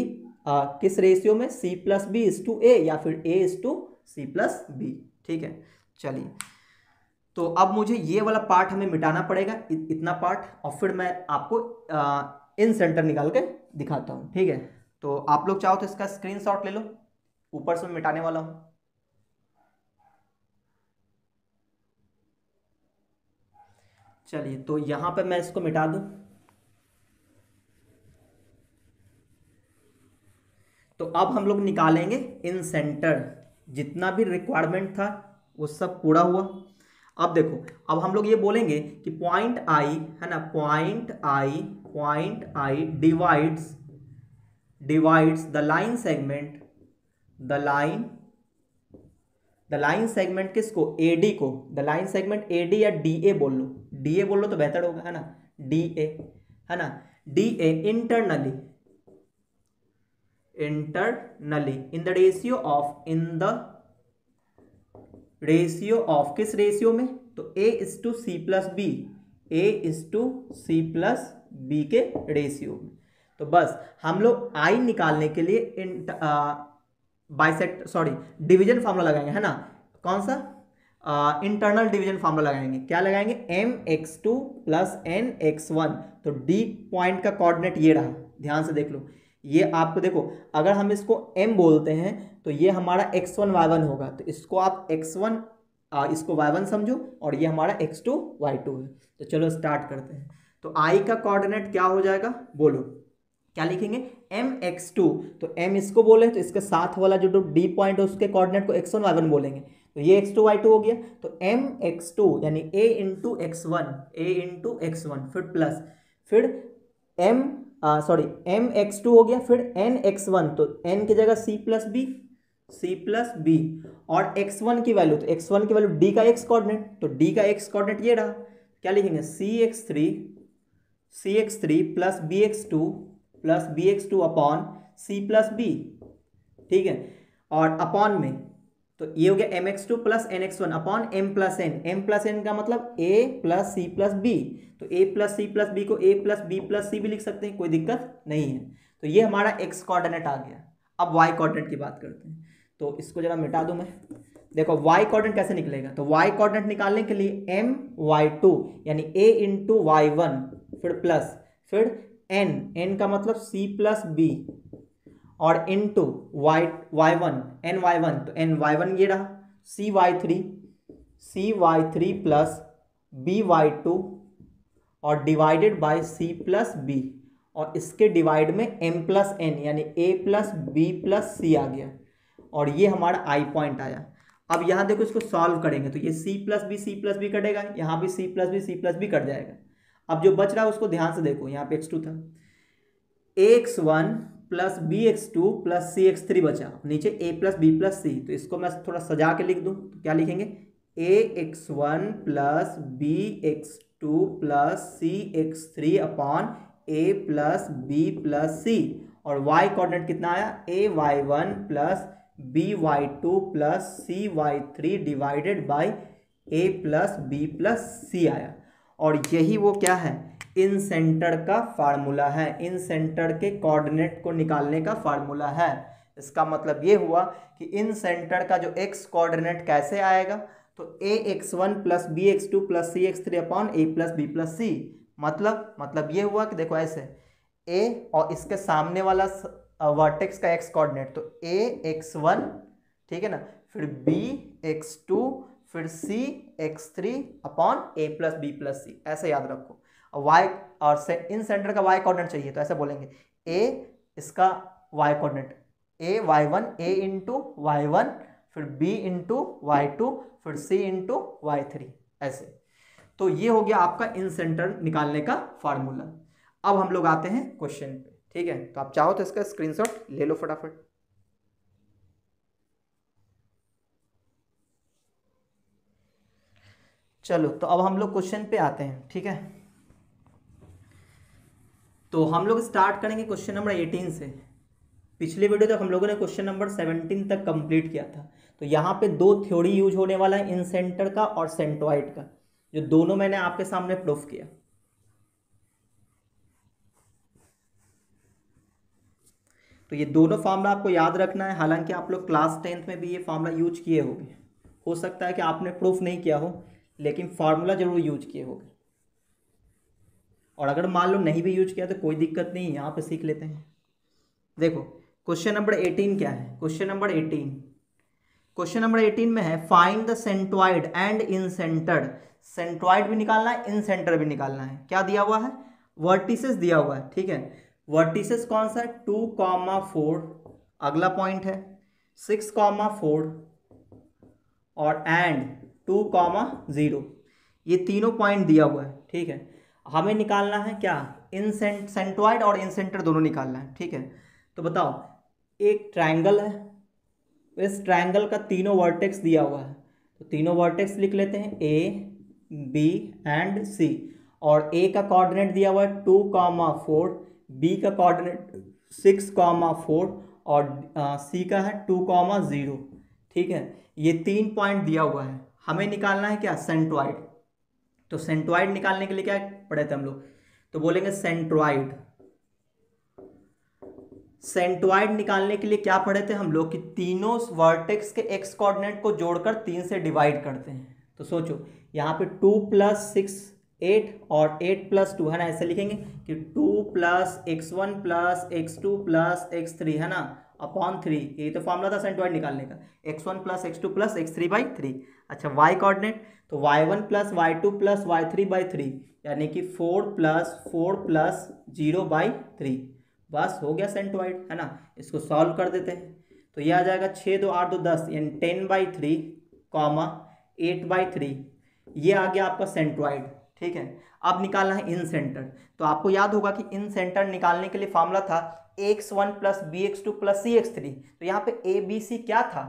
किस रेशियो में, सी प्लस बी इज टू ए, या फिर ए is to C plus B. ठीक है, चलिए तो अब मुझे ये वाला पार्ट हमें मिटाना पड़ेगा, इतना पार्ट, और फिर मैं आपको इन सेंटर निकाल के दिखाता हूँ। ठीक है, तो आप लोग चाहो तो इसका स्क्रीनशॉट ले लो, ऊपर से मैं मिटाने वाला हूँ। चलिए तो यहाँ पे मैं इसको मिटा दूँ, तो अब हम लोग निकालेंगे इन सेंटर, जितना भी रिक्वायरमेंट था वो सब पूरा हुआ। अब देखो, अब हम लोग ये बोलेंगे कि पॉइंट आई है ना, point I divides the line segment किसको, एडी को, द लाइन सेगमेंट एडी या डीए बोल लो, तो बेहतर होगा है ना, डीए है ना, DA internally in the ratio of, किस रेशियो में, तो ए is to C plus B, के रेशियो में। तो बस हम लोग आई निकालने के लिए डिवीजन फार्मूला लगाएंगे है ना, कौन सा, इंटरनल डिवीजन फार्मूला लगाएंगे, क्या लगाएंगे, M x two plus N x one. तो डी पॉइंट का कोऑर्डिनेट ये रहा, ध्यान से देख लो, ये आपको देखो, अगर हम इसको m बोलते हैं तो ये हमारा x1 y1 होगा, तो इसको आप x1 इसको y1 समझो, और ये हमारा x2 y2 है। तो चलो स्टार्ट करते हैं, तो i का कोऑर्डिनेट क्या हो जाएगा बोलो, क्या लिखेंगे, mx2, तो m इसको बोले तो इसके साथ वाला जो d पॉइंट है उसके कोऑर्डिनेट को x1 y1 बोलेंगे, तो ये x2 y2 हो गया, तो mx2 यानी a इंटू एक्स वन, फिर प्लस, फिर m x2 हो गया, फिर n x1, तो n की जगह c प्लस बी, और x1 की वैल्यू, तो x1 की वैल्यू d का x कोऑर्डिनेट, तो d का x कोऑर्डिनेट ये रहा, क्या लिखेंगे, c x3 plus bx2 upon c plus B. ठीक है, और अपॉन में तो ये हो गया M x two plus N x one upon M plus N. M plus N का मतलब ए प्लस सी प्लस बी, तो ए प्लस सी प्लस बी को ए प्लस बी प्लस सी भी लिख सकते हैं, कोई दिक्कत नहीं है। तो ये हमारा एक्स कोऑर्डिनेट आ गया। अब वाई कोऑर्डिनेट की बात करते हैं, तो इसको जरा मिटा दूं मैं। देखो वाई कोऑर्डिनेट कैसे निकलेगा, तो वाई कोऑर्डिनेट निकालने के लिए एम वाई टू यानी ए इंटू वाई वन, फिर प्लस, फिर एन, एन का मतलब सी प्लस बी, और into Y Y one, N Y one, तो एन वाई वन ये रहा, सी वाई थ्री, सी Y three plus B Y two और divided by C plus B, और इसके डिवाइड में एम प्लस एन यानी ए प्लस बी प्लस सी आ गया, और ये हमारा आई पॉइंट आया। अब यहाँ देखो इसको सॉल्व करेंगे तो ये सी प्लस बी कटेगा, यहाँ भी सी प्लस बी कट जाएगा। अब जो बच रहा है उसको ध्यान से देखो, यहाँ पे एक्स टू था, x one plus B x two plus सी एक्स थ्री बचा, नीचे ए प्लस बी प्लस सी, तो इसको मैं थोड़ा सजा के लिख दूँ तो क्या लिखेंगे, ए x one plus B x two plus सी एक्स थ्री अपॉन ए प्लस बी प्लस सी, और वाई कोऑर्डिनेट कितना आया, ए Y one plus B Y two plus C Y three divided by A plus B plus सी आया। और यही वो क्या है, इनसेंटर का फार्मूला है, इनसेंटर के कोऑर्डिनेट को निकालने का फार्मूला है। इसका मतलब ये हुआ कि इनसेंटर का जो एक्स कोऑर्डिनेट कैसे आएगा, तो ए x one plus B x two plus सी एक्स थ्री अपॉन ए प्लस बी प्लस सी, मतलब ये हुआ कि देखो ऐसे ए और इसके सामने वाला वर्टेक्स का एक्स कोऑर्डिनेट, तो ए एक्स वन, ठीक है ना, फिर बी एक्स टू, फिर सी एक्स थ्री अपॉन ए प्लस बी प्लस सी, ऐसे याद रखो। वाई और से इन सेंटर का वाई कोऑर्डिनेट चाहिए तो ऐसे बोलेंगे ए इसका y coordinate, A Y one, A into Y one, फिर बी इंटू वाई टू, फिर सी इंटू वाई थ्री, ऐसे। तो ये हो गया आपका इन सेंटर निकालने का फार्मूला। अब हम लोग आते हैं क्वेश्चन पे, ठीक है, तो आप चाहो तो इसका स्क्रीनशॉट ले लो फटाफट। चलो तो अब हम लोग क्वेश्चन पे आते हैं, ठीक है, तो हम लोग स्टार्ट करेंगे क्वेश्चन नंबर 18 से। पिछले वीडियो तक हम लोगों ने क्वेश्चन नंबर 17 तक कंप्लीट किया था। तो यहाँ पे दो थ्योरी यूज होने वाला है, इनसेंटर का और सेंट्रॉइड का, जो दोनों मैंने आपके सामने प्रूफ किया। तो ये दोनों फार्मूला आपको याद रखना है, हालांकि आप लोग क्लास 10th में भी ये फार्मूला यूज किए होंगे, हो सकता है कि आपने प्रूफ नहीं किया हो लेकिन फार्मूला जरूर यूज किए होंगे, और अगर मान लो नहीं भी यूज किया तो कोई दिक्कत नहीं, यहाँ पे सीख लेते हैं। देखो क्वेश्चन नंबर 18 क्या है, क्वेश्चन नंबर 18 में है find the centroid and incentre. Centroid भी निकालना है, इनसेंटर भी निकालना है। क्या दिया हुआ है, वर्टिसेस दिया हुआ है, ठीक है। वर्टिसेस कौन सा है, 2,4, अगला पॉइंट है 6,4 और एंड 2,0, ये तीनों पॉइंट दिया हुआ है, ठीक है। हमें निकालना है क्या, सेंट्रॉइड और इनसेंटर दोनों निकालना है, ठीक है। तो बताओ एक ट्रायंगल है, इस ट्रायंगल का तीनों वर्टेक्स दिया हुआ है, तो तीनों वर्टेक्स लिख लेते हैं ए बी एंड सी, और ए का कोऑर्डिनेट दिया हुआ है 2,4, बी का कोऑर्डिनेट 6,4 और सी का है 2,0, ठीक है। ये तीन पॉइंट दिया हुआ है, हमें निकालना है क्या, सेंट्रॉइड। तो सेंट्रॉइड निकालने के लिए क्या पढ़े थे हम लोग, तो बोलेंगे सेंट्रॉइड। सेंट्रॉइड निकालने के लिए क्या पढ़े थे हम लोग कि तीनों वर्टेक्स के एक्स कोऑर्डिनेट को जोड़कर 3 से डिवाइड करते हैं। तो सोचो यहाँ पे 2 + 6 8 और 8 + 2, है ना, ऐसे लिखेंगे कि 2 + x1 + x2 + x3, है ना, अपॉन 3, यही तो फॉर्मूला था सेंट्रॉइड निकालने का, x1 + x2 + x3/3। अच्छा वाई कोऑर्डिनेट, तो y1 + y2 + y3/3 यानी कि 4 + 4 + 0/3, बस हो गया सेंट्रॉइड, है ना। इसको सॉल्व कर देते हैं तो यह आ जाएगा 6 × 2 = 8, 2 10 यानी 10/3, 8/3, ये आ गया आपका सेंट्रॉइड, ठीक है। अब निकालना है इन सेंटर, तो आपको याद होगा कि इन सेंटर निकालने के लिए फार्मूला था x1 + bx2 + cx3, तो यहाँ पे ए बी सी क्या था,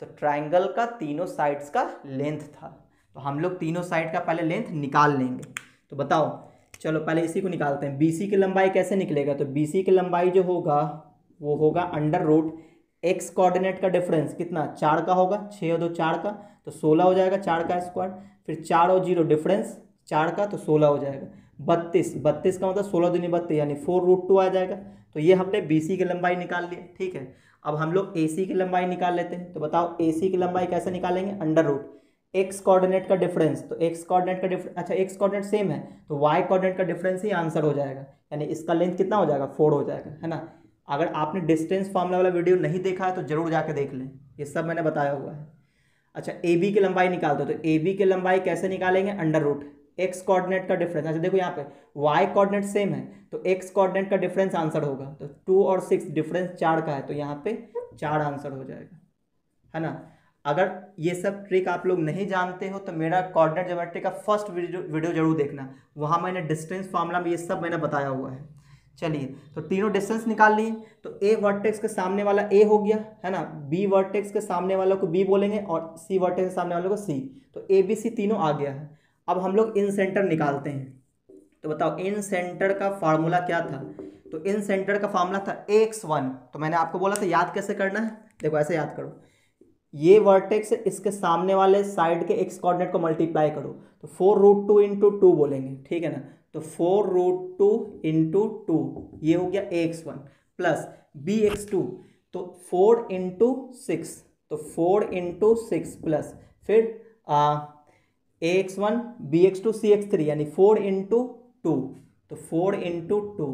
तो ट्रायंगल का तीनों साइड्स का लेंथ था, तो हम लोग तीनों साइड का पहले लेंथ निकाल लेंगे। तो बताओ चलो पहले इसी को निकालते हैं, बी सी की लंबाई कैसे निकलेगा, तो बी सी की लंबाई जो होगा वो होगा अंडर रूट एक्स कोऑर्डिनेट का डिफरेंस कितना, चार का होगा, छः और दो चार का, तो 16 हो जाएगा, चार का स्क्वायर, फिर चार और जीरो डिफरेंस चार का, तो 16 हो जाएगा, 32 का मतलब 16 दूनी 32 यानी 4√2 आ जाएगा। तो ये हमने BC की लंबाई निकाल ली, ठीक है। अब हम लोग AC की लंबाई निकाल लेते हैं, तो बताओ AC की लंबाई कैसे निकालेंगे, अंडर रूट एक्स कोऑर्डिनेट का डिफरेंस, तो एक्स कोऑर्डिनेट का डिफरेंस, अच्छा एक्स कोऑर्डिनेट सेम है तो वाई कोऑर्डिनेट का डिफरेंस ही आंसर हो जाएगा, यानी इसका लेंथ कितना हो जाएगा, 4 हो जाएगा, है ना। अगर आपने डिस्टेंस फार्मूला वाला वीडियो नहीं देखा है तो जरूर जाके देख लें, ये सब मैंने बताया हुआ है। अच्छा AB की लंबाई निकाल दो, तो AB की लंबाई कैसे निकालेंगे, अंडर रूट एक्स कोऑर्डिनेट का डिफरेंस, अच्छा देखो यहाँ पे वाई कोऑर्डिनेट सेम है तो एक्स कोऑर्डिनेट का डिफरेंस आंसर होगा, तो 2 और 6 डिफरेंस 4 का है, तो यहाँ पे 4 आंसर हो जाएगा, है ना। अगर ये सब ट्रिक आप लोग नहीं जानते हो तो मेरा कोऑर्डिनेट ज्योमेट्री का फर्स्ट वीडियो जरूर देखना, वहाँ मैंने डिस्टेंस फार्मूला में ये सब मैंने बताया हुआ है। चलिए तो तीनों डिस्टेंस निकाल लिए, तो A वर्टेक्स के सामने वाला A हो गया, है ना, B वर्टेक्स के सामने वाला को B बोलेंगे और C वर्टेक्स के सामने वाले को C, तो A B C तीनों आ गया है। अब हम लोग इन सेंटर निकालते हैं, तो बताओ इन सेंटर का फार्मूला क्या था, तो इन सेंटर का फार्मूला था AX1, तो मैंने आपको बोला था याद कैसे करना है, देखो ऐसे याद करो, ये वर्टेक्स इसके सामने वाले साइड के एक्स कोऑर्डिनेट को मल्टीप्लाई करो, तो 4√2 × 2 बोलेंगे, ठीक है ना, तो 4√2 × 2 ये हो गया AX1 प्लस BX2, तो 4 × 6, तो 4 × 6 प्लस फिर AX1 BX2 CX3 यानी 4 × 2, तो 4 × 2,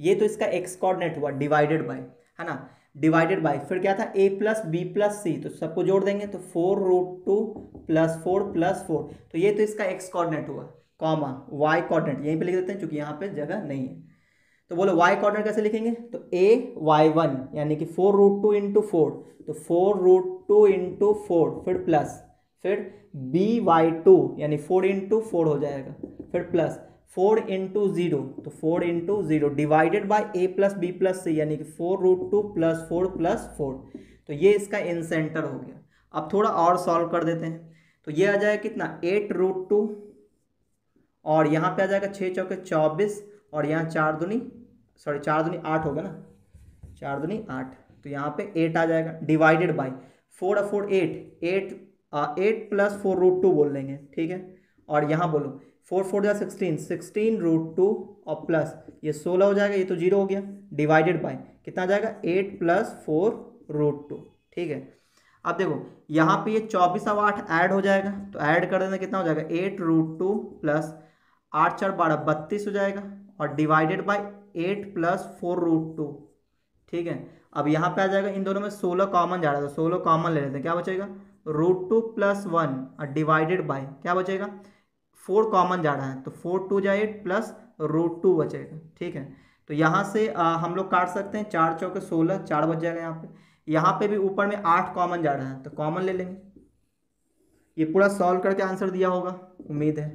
ये तो इसका एक्स कोऑर्डिनेट हुआ डिवाइडेड बाय, है ना, डिवाइडेड बाय फिर क्या था A + B + C, तो सबको जोड़ देंगे, तो 4√2 + 4 + 4, तो ये तो इसका एक्स कोऑर्डिनेट हुआ, कॉमा वाई कोऑर्डिनेट यहीं पे लिख देते हैं क्योंकि यहाँ पे जगह नहीं है। तो बोलो वाई कोऑर्डिनेट कैसे लिखेंगे, तो AY1 यानी कि 4√2 × 4, तो 4√2 × 4 फिर प्लस फिर BY2 यानी 4 × 4 हो जाएगा, फिर प्लस 4 × 0, तो 4 × 0 divided by A + B + C यानी कि 4√2 + 4 + 4, तो ये इसका इन सेंटर हो गया। अब थोड़ा और सॉल्व कर देते हैं, तो ये आ जाएगा कितना 8√2 और यहाँ पे आ जाएगा 6 चौके 24 और यहाँ 4 दूनी 8 होगा ना, 4 दूनी 8, तो यहाँ पे 8 आ जाएगा डिवाइडेड बाय 4 और 4 8 8 प्लस 4√2 बोल लेंगे, ठीक है, और यहाँ बोलो 4 × 4 = 16 √2 और प्लस ये 16 हो जाएगा, ये तो 0 हो गया, डिवाइडेड बाय कितना आ जाएगा 8 + 4 √2, ठीक है। अब देखो यहाँ पे ये 24 और 8 ऐड हो जाएगा, तो ऐड कर देना कितना हो जाएगा 8 √2 + 8 × 4 = 32 हो जाएगा और डिवाइडेड बाय 8 + 4 √2, ठीक है। अब यहाँ पे आ जाएगा इन दोनों में 16 कॉमन जा रहा था, 16 कॉमन ले लेते हैं, क्या बचेगा √2 + 1 और डिवाइडेड बाय क्या बचेगा 4 कॉमन जा रहा है, तो 4 × 2 = 8 + √2 बचेगा, ठीक है। तो यहाँ से हम लोग काट सकते हैं, 4 चौके 16 4 बच जाएगा, यहाँ पे भी ऊपर में 8 कॉमन जा रहा है तो कॉमन ले लेंगे, ये पूरा सॉल्व करके आंसर दिया होगा उम्मीद है,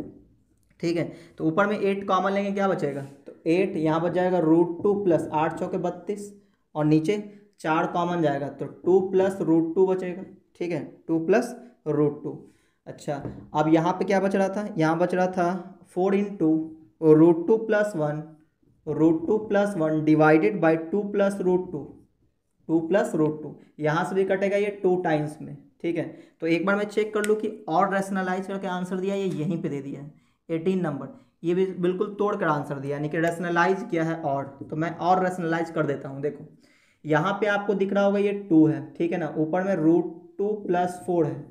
ठीक है। तो ऊपर में 8 कॉमन लेंगे, क्या बचेगा, तो 8 यहाँ बच जाएगा √2 + 8 चौके 32 और नीचे 4 कॉमन जाएगा तो 2 + √2 बचेगा, ठीक है, 2 + √2। अच्छा अब यहाँ पे क्या बच रहा था, यहाँ बच रहा था 4 × (√2 + 1) डिवाइडेड बाई 2 + √2 यहाँ से भी कटेगा ये 2 टाइम्स में, ठीक है। तो एक बार मैं चेक कर लूँ कि और रैशनलाइज करके आंसर दिया, ये यहीं पे दे दिया है 18 नंबर, ये भी बिल्कुल तोड़ कर आंसर दिया यानी कि रैशनलाइज किया है, और तो मैं और रैशनलाइज कर देता हूँ। देखो यहाँ पे आपको दिख रहा होगा ये 2 है, ठीक है ना, ऊपर में √2 + 4 है।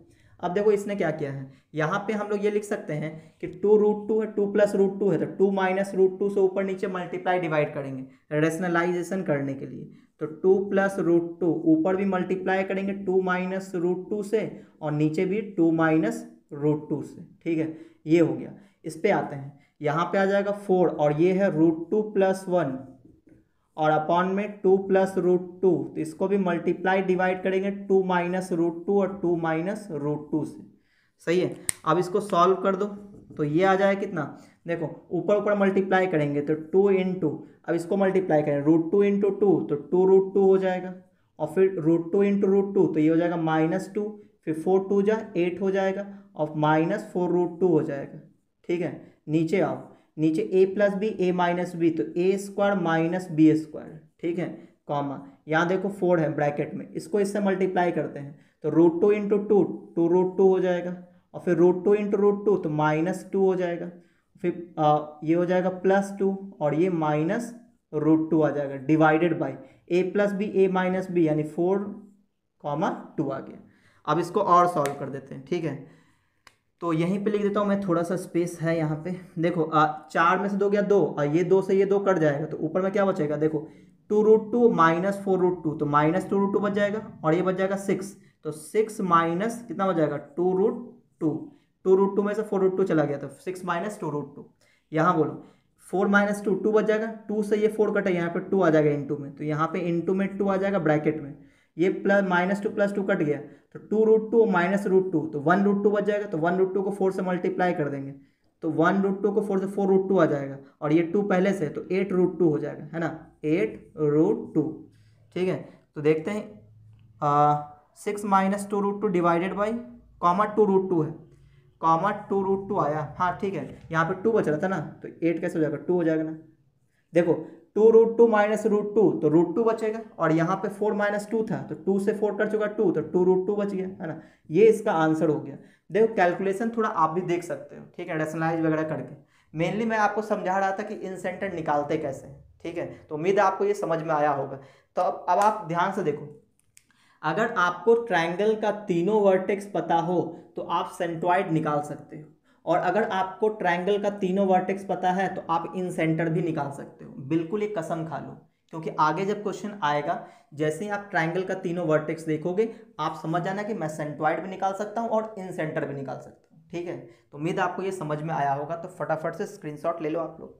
अब देखो इसने क्या किया है, यहाँ पे हम लोग ये लिख सकते हैं कि 2√2 है, 2 + √2 है, तो 2 - √2 से ऊपर नीचे मल्टीप्लाई डिवाइड करेंगे रेशनलाइजेशन करने के लिए, तो 2 + √2 ऊपर भी मल्टीप्लाई करेंगे 2 - √2 से और नीचे भी 2 - √2 से, ठीक है। ये हो गया, इस पर आते हैं, यहाँ पे आ जाएगा 4 और ये है √2 + 1 और अपॉन में 2 + √2, तो इसको भी मल्टीप्लाई डिवाइड करेंगे 2 - √2 और 2 - √2 से, सही है। अब इसको सॉल्व कर दो, तो ये आ जाए कितना, देखो ऊपर मल्टीप्लाई करेंगे तो 2 ×, अब इसको मल्टीप्लाई करें √2 × 2 तो 2 √2 हो जाएगा और फिर √2 × √2 तो ये हो जाएगा -2, फिर 4 × 2 = 8 हो जाएगा और -4 √2 हो जाएगा, ठीक है। नीचे आओ, नीचे A + B A - B तो A² - B², ठीक है, कॉमा, यहाँ देखो 4 है ब्रैकेट में, इसको इससे मल्टीप्लाई करते हैं तो रूट 2 इंटू 2, 2 रूट 2 हो जाएगा, और फिर रूट 2 इंटू रूट 2 तो माइनस 2 हो जाएगा, फिर ये हो जाएगा प्लस 2 और ये माइनस रूट 2 आ जाएगा, divided by A plus B A minus B यानी 4 कॉमा 2 आ गया। अब इसको और सॉल्व कर देते हैं, ठीक है। तो यहीं पे लिख देता हूँ मैं, थोड़ा सा स्पेस है यहाँ पे, देखो 4 में से 2 गया 2 और ये 2 से ये 2 कट जाएगा तो ऊपर में क्या बचेगा, देखो 2 रूट 2 माइनस 4 रूट 2 तो माइनस 2 रूट 2 बच जाएगा, और ये बच जाएगा 6 तो 6 माइनस कितना बच जाएगा 2 रूट 2, 2 रूट 2 में से 4 रूट 2 चला गया तो 6 माइनस 2 रूट 2, यहाँ बोलो 4 माइनस 2 बच जाएगा, 2 से ये 4 कटा यहाँ पे 2 आ जाएगा इंटू में, तो यहाँ पे इंटू में 2 आ जाएगा ब्रैकेट में, ये प्लस टू कट गया तो 2 रूट 2 माइनस रूट 2 तो 1 रूट 2 बच जाएगा, तो 1 रूट 2 को 4 से मल्टीप्लाई कर देंगे तो 1 रूट 2 को 4 से 4 रूट 2 आ जाएगा, और ये 2 पहले से तो 8 रूट 2 हो जाएगा, है ना 8 रूट 2, ठीक है। तो देखते हैं 6 minus 2 root 2 divided by comma 2 root 2 है, कॉमा 2 रूट 2 आया, हाँ ठीक है, यहाँ पे 2 बच रहा था ना तो 8 कैसे हो जाएगा 2 हो जाएगा ना, देखो 2 रूट 2 माइनस रूट 2 तो रूट 2 बचेगा, और यहाँ पे 4 माइनस 2 था तो 2 से 4 कर चुका 2 तो 2 रूट 2 बच गया, है ना, ये इसका आंसर हो गया। देखो कैलकुलेशन थोड़ा आप भी देख सकते हो, ठीक है, रेशनलाइज वगैरह करके। मेनली मैं आपको समझा रहा था कि इनसेंटर निकालते कैसे, ठीक है। तो उम्मीद है आपको ये समझ में आया होगा। तो अब आप ध्यान से देखो, अगर आपको ट्राइंगल का तीनों वर्टेक्स पता हो तो आप सेंट्रॉइड निकाल सकते हो, और अगर आपको ट्रायंगल का तीनों वर्टेक्स पता है तो आप इनसेंटर भी निकाल सकते हो। बिल्कुल ये कसम खा लो, क्योंकि आगे जब क्वेश्चन आएगा, जैसे ही आप ट्रायंगल का तीनों वर्टेक्स देखोगे आप समझ जाना कि मैं सेंट्रॉइड भी निकाल सकता हूँ और इनसेंटर भी निकाल सकता हूँ, ठीक है। तो उम्मीद आपको ये समझ में आया होगा। तो फटाफट से स्क्रीनशॉट ले लो आप लोग।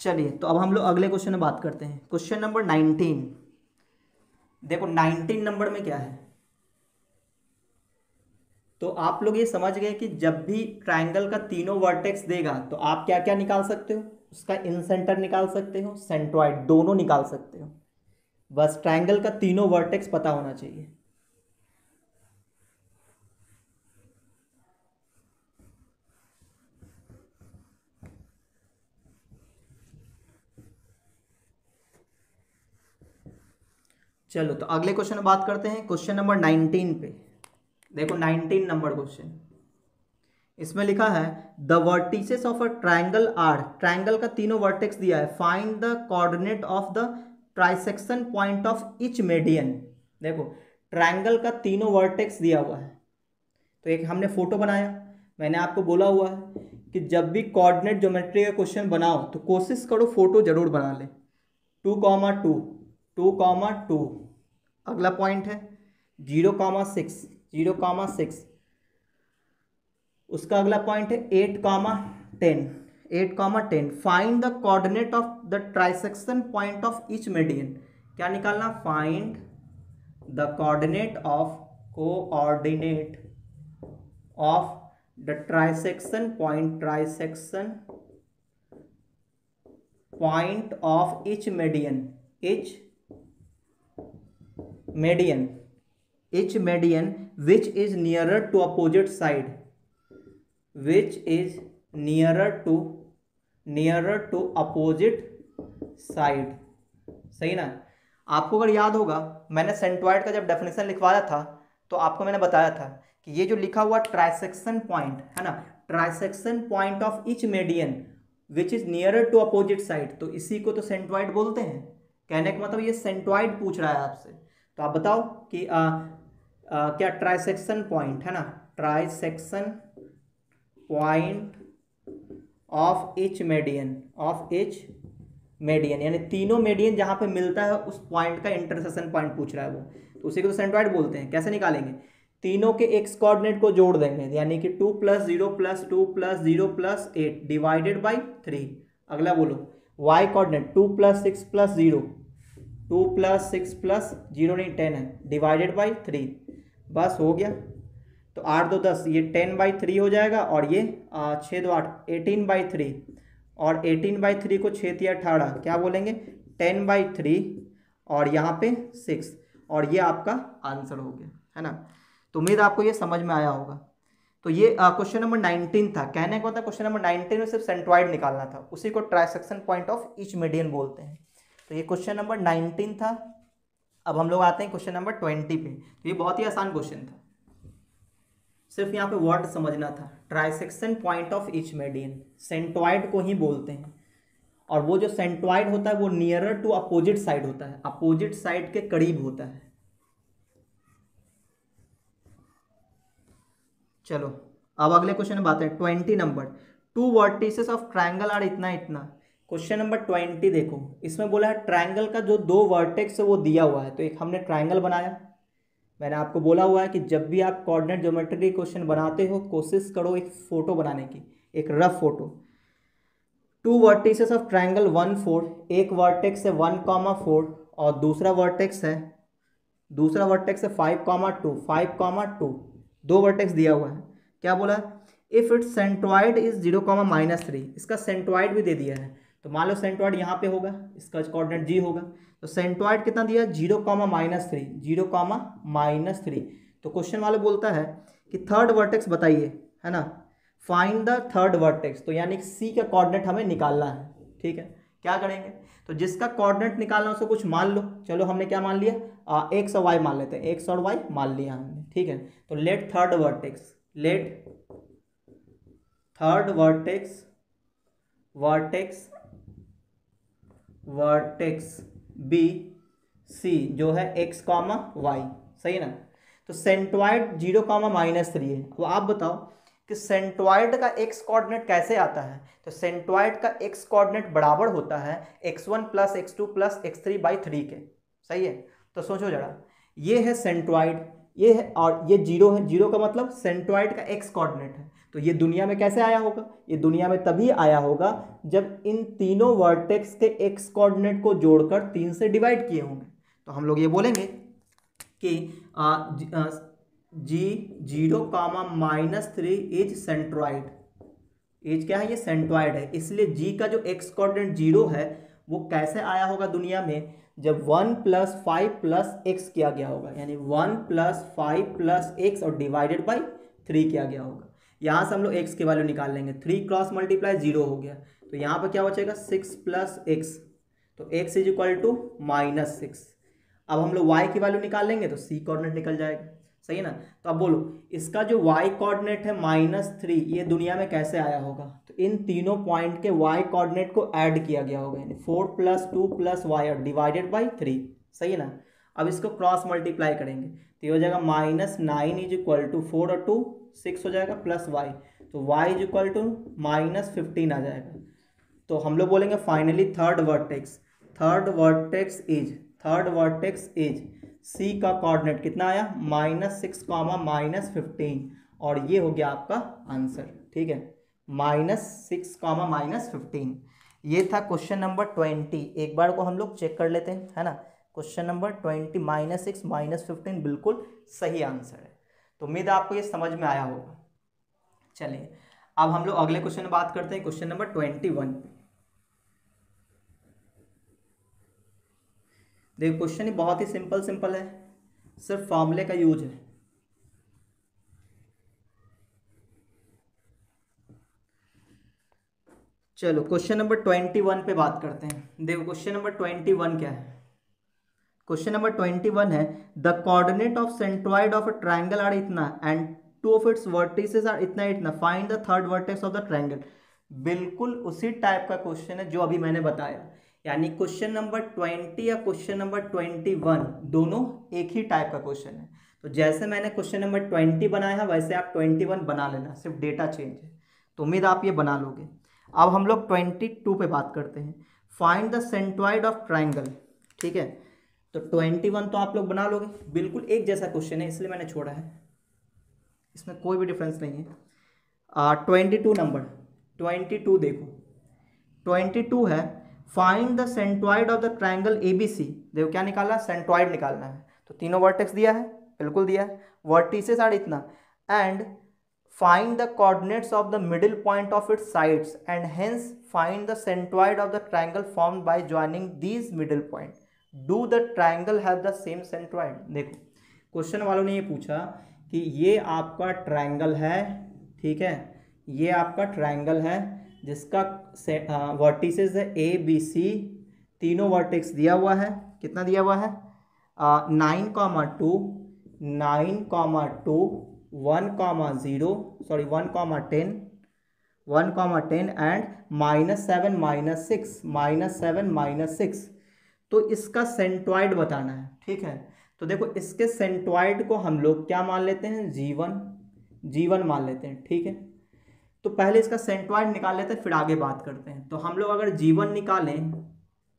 चलिए, तो अब हम लोग अगले क्वेश्चन में बात करते हैं, क्वेश्चन नंबर 19। देखो 19 नंबर में क्या है, तो आप लोग ये समझ गए कि जब भी ट्रायंगल का तीनों वर्टेक्स देगा तो आप क्या क्या निकाल सकते हो, उसका इनसेंटर निकाल सकते हो, सेंट्रॉइड, दोनों निकाल सकते हो। बस ट्रायंगल का तीनों वर्टेक्स पता होना चाहिए। चलो, तो अगले क्वेश्चन में बात करते हैं, क्वेश्चन नंबर 19 पे। देखो 19 नंबर क्वेश्चन, इसमें लिखा है the vertices of a triangle are, triangle का तीनों वर्टेक्स दिया है, find the coordinate of the trisection point of each median. देखो ट्रायंगल का तीनों वर्टेक्स दिया हुआ है, तो एक हमने फोटो बनाया, मैंने आपको बोला हुआ है कि जब भी कोऑर्डिनेट ज्योमेट्री का क्वेश्चन बनाओ तो कोशिश करो फोटो जरूर बना ले। 2,2, 2,2, अगला पॉइंट है 0,6, 0,6, उसका अगला पॉइंट है 8,10, 8,10। Find the coordinate of the trisection point of each median, क्या निकालना, find the coordinate of the trisection point of each median, which is nearer to opposite side, सही ना। आपको अगर याद होगा, मैंने सेंट्रॉइड का जब डेफिनेशन लिखवाया था तो आपको मैंने बताया था कि ये जो लिखा हुआ ट्राइसेक्शन पॉइंट है ना, trisection point of each median which is nearer to opposite side, तो इसी को तो सेंट्रॉइड बोलते हैं। कहने का मतलब ये सेंट्रॉइड पूछ रहा है आपसे, तो आप बताओ कि क्या ट्राइसेक्शन पॉइंट है ना, trisection point of each median, यानी तीनों मेडियन जहाँ पे मिलता है उस पॉइंट का इंटरसेक्शन पॉइंट पूछ रहा है वो, तो उसी को तो सेंट्रॉइड बोलते हैं। कैसे निकालेंगे, तीनों के एक्स कोऑर्डिनेट को जोड़ देंगे, यानी कि 2 + 0 + 2 + 0 + 8 डिवाइडेड बाई 3। अगला बोलो y कोऑर्डिनेट, 2 + 6 + 0 नहीं 10 है, डिवाइडेड बाई 3, बस हो गया। तो 8 × 2 = 10, ये 10/3 हो जाएगा, और ये 6 × 2 = 8, 18/3, और 18/3 को 6 × 3 = 18, क्या बोलेंगे 10/3, और यहाँ पे 6, और ये आपका आंसर हो गया, है ना। तो उम्मीद आपको ये समझ में आया होगा। तो ये क्वेश्चन नंबर 19 था। कहने को था क्वेश्चन नंबर 19 में सिर्फ सेंट्रॉइड निकालना था, उसी को trisection point of each median बोलते हैं। तो ये क्वेश्चन नंबर 19 था। अब हम लोग आते हैं क्वेश्चन नंबर 20 पे। तो ये बहुत ही आसान क्वेश्चन था, सिर्फ यहाँ पे वर्ड समझना था। Trisection point of each median centroid को ही बोलते हैं, और वो जो सेंट्रॉइड होता है वो नियरर टू अपोजिट साइड होता है, अपोजिट साइड के करीब होता है। चलो अब अगले क्वेश्चन में बात है 20 number. Two vertices of triangle are इतना इतना। क्वेश्चन नंबर 20 देखो, इसमें बोला है ट्रायंगल का जो दो वर्टेक्स है वो दिया हुआ है। तो एक हमने ट्रायंगल बनाया, मैंने आपको बोला हुआ है कि जब भी आप कोऑर्डिनेट ज्योमेट्री क्वेश्चन बनाते हो कोशिश करो एक फोटो बनाने की, एक rough photo. Two vertices of triangle 1 4, एक वर्टेक्स है 1 कॉमा 4 और दूसरा वर्टेक्स है 5 कॉमा 2 5 कॉमा 2, दो वर्टेक्स दिया हुआ है। क्या बोला? If it's centroid is 0 comma minus 3। इसका सेंट्रॉइड भी दे दिया है। तो मान लो सेंट्रॉइड यहाँ पे होगा, इसका कोऑर्डिनेट जी होगा। तो सेंट्रॉइड कितना दिया? 0 कॉमा माइनस 3, 0 कॉमा माइनस 3। तो क्वेश्चन वाले बोलता है कि थर्ड वर्टेक्स बताइए, है ना, फाइंड द थर्ड वर्टेक्स। तो यानी सी का कोऑर्डिनेट हमें निकालना है। ठीक है, क्या करेंगे? तो जिसका कोऑर्डिनेट निकालना उसको कुछ मान लो। चलो हमने क्या मान लिया? एक्स और वाई मान लेते हैं, एक्स और वाई मान लिया हमने। ठीक है, तो let third vertex B C जो है एक्स कॉमा वाई। सही है ना? तो सेंट्रॉइड 0 कॉमा माइनस 3 है। तो आप बताओ कि सेंट्रॉइड का एक्स कोऑर्डिनेट कैसे आता है? तो सेंट्रॉइड का एक्स कोऑर्डिनेट बराबर होता है x1 + x2 + x3/3 के। सही है? तो सोचो जरा, ये है सेंट्रॉइड, ये है और ये 0 है। 0 का मतलब सेंट्रॉइड का एक्स कोऑर्डिनेट है। तो ये दुनिया में कैसे आया होगा? ये दुनिया में तभी आया होगा जब इन तीनों वर्टेक्स के एक्स कोऑर्डिनेट को जोड़कर 3 से डिवाइड किए होंगे। तो हम लोग ये बोलेंगे कि G 0 comma minus 3 is centroid. Is क्या है? ये सेंट्रॉइड है। इसलिए जी का जो एक्स कोऑर्डिनेट 0 है वो कैसे आया होगा दुनिया में? जब 1 + 5 + x किया गया होगा, यानी 1 + 5 + x और डिवाइडेड बाई 3 किया गया होगा। यहाँ से हम लोग x की वैल्यू निकाल लेंगे। 3 × मल्टीप्लाई 0 हो गया, तो यहाँ पर क्या बचेगा? 6 + x। तो x = -6। अब हम लोग y की वैल्यू निकाल लेंगे तो c कोऑर्डिनेट निकल जाएगा। सही है ना? तो अब बोलो, इसका जो y कोऑर्डिनेट है -3, ये दुनिया में कैसे आया होगा? तो इन तीनों पॉइंट के y कोऑर्डिनेट को ऐड किया गया होगा, यानी 4 + 2 + y और डिवाइडेड बाई 3। सही है ना? अब इसको क्रॉस मल्टीप्लाई करेंगे तो ये हो जाएगा -9 इज इक्वल टू 4 और 2 6 हो जाएगा प्लस y, तो y इज इक्वल टू -15 आ जाएगा। तो हम लोग बोलेंगे finally third vertex is C का कोऑर्डिनेट कितना आया? -6 कॉमा माइनस 15, और ये हो गया आपका आंसर। ठीक है, -6 कॉमा माइनस 15। ये था क्वेश्चन नंबर 20। एक बार को हम लोग चेक कर लेते हैं, है ना। क्वेश्चन नंबर 20 -6 माइनस 15 बिल्कुल सही आंसर है। तो उम्मीद है आपको ये समझ में आया होगा। चलिए अब हम लोग अगले क्वेश्चन में बात करते हैं, क्वेश्चन नंबर 21। देखो क्वेश्चन ही बहुत ही सिंपल है, सिर्फ फॉर्मूले का यूज है। चलो क्वेश्चन नंबर 21 पे बात करते हैं। देखो क्वेश्चन नंबर 21 क्या है? क्वेश्चन नंबर 21 है the coordinate of centroid of a triangle are इतना and two of its vertices are इतना इतना, find the third vertex of the triangle. बिल्कुल उसी टाइप का क्वेश्चन है जो अभी मैंने बताया, यानी क्वेश्चन नंबर 20 या क्वेश्चन नंबर 21 दोनों एक ही टाइप का क्वेश्चन है। तो जैसे मैंने क्वेश्चन नंबर 20 बनाया है वैसे आप 21 बना लेना, सिर्फ डेटा चेंज है। तो उम्मीद आप ये बना लोगे। अब हम लोग 22 पे बात करते हैं, find the centroid of triangle. ठीक है, तो 21 तो आप लोग बना लोगे, बिल्कुल एक जैसा क्वेश्चन है इसलिए मैंने छोड़ा है, इसमें कोई भी डिफरेंस नहीं है। 22 नंबर देखो, 22 है find the centroid of the triangle ABC. देखो क्या निकालना है? सेंट्रॉइड निकालना है। तो तीनों वर्टेक्स दिया है, बिल्कुल दिया है, वर्टिसेस आर इतना and find the coordinates of the middle point of its sides and hence find the centroid of the triangle formed by joining these middle point. Do the triangle have the same centroid. देखो क्वेश्चन वालों ने ये पूछा कि ये आपका ट्राइंगल है, ठीक है। ये आपका ट्रायंगल है जिसका वर्टिसेस है ए बी सी, तीनों वर्टेक्स दिया हुआ है। कितना दिया हुआ है? 9,2, 9,2, 1,0 एंड -7, -6, तो इसका सेंट्रॉइड बताना है। ठीक है, तो देखो इसके सेंट्रॉइड को हम लोग क्या मान लेते हैं? जी वन मान लेते हैं। ठीक है, तो पहले इसका सेंट्रॉइड निकाल लेते हैं, फिर आगे बात करते हैं। तो हम लोग अगर जी1 निकालें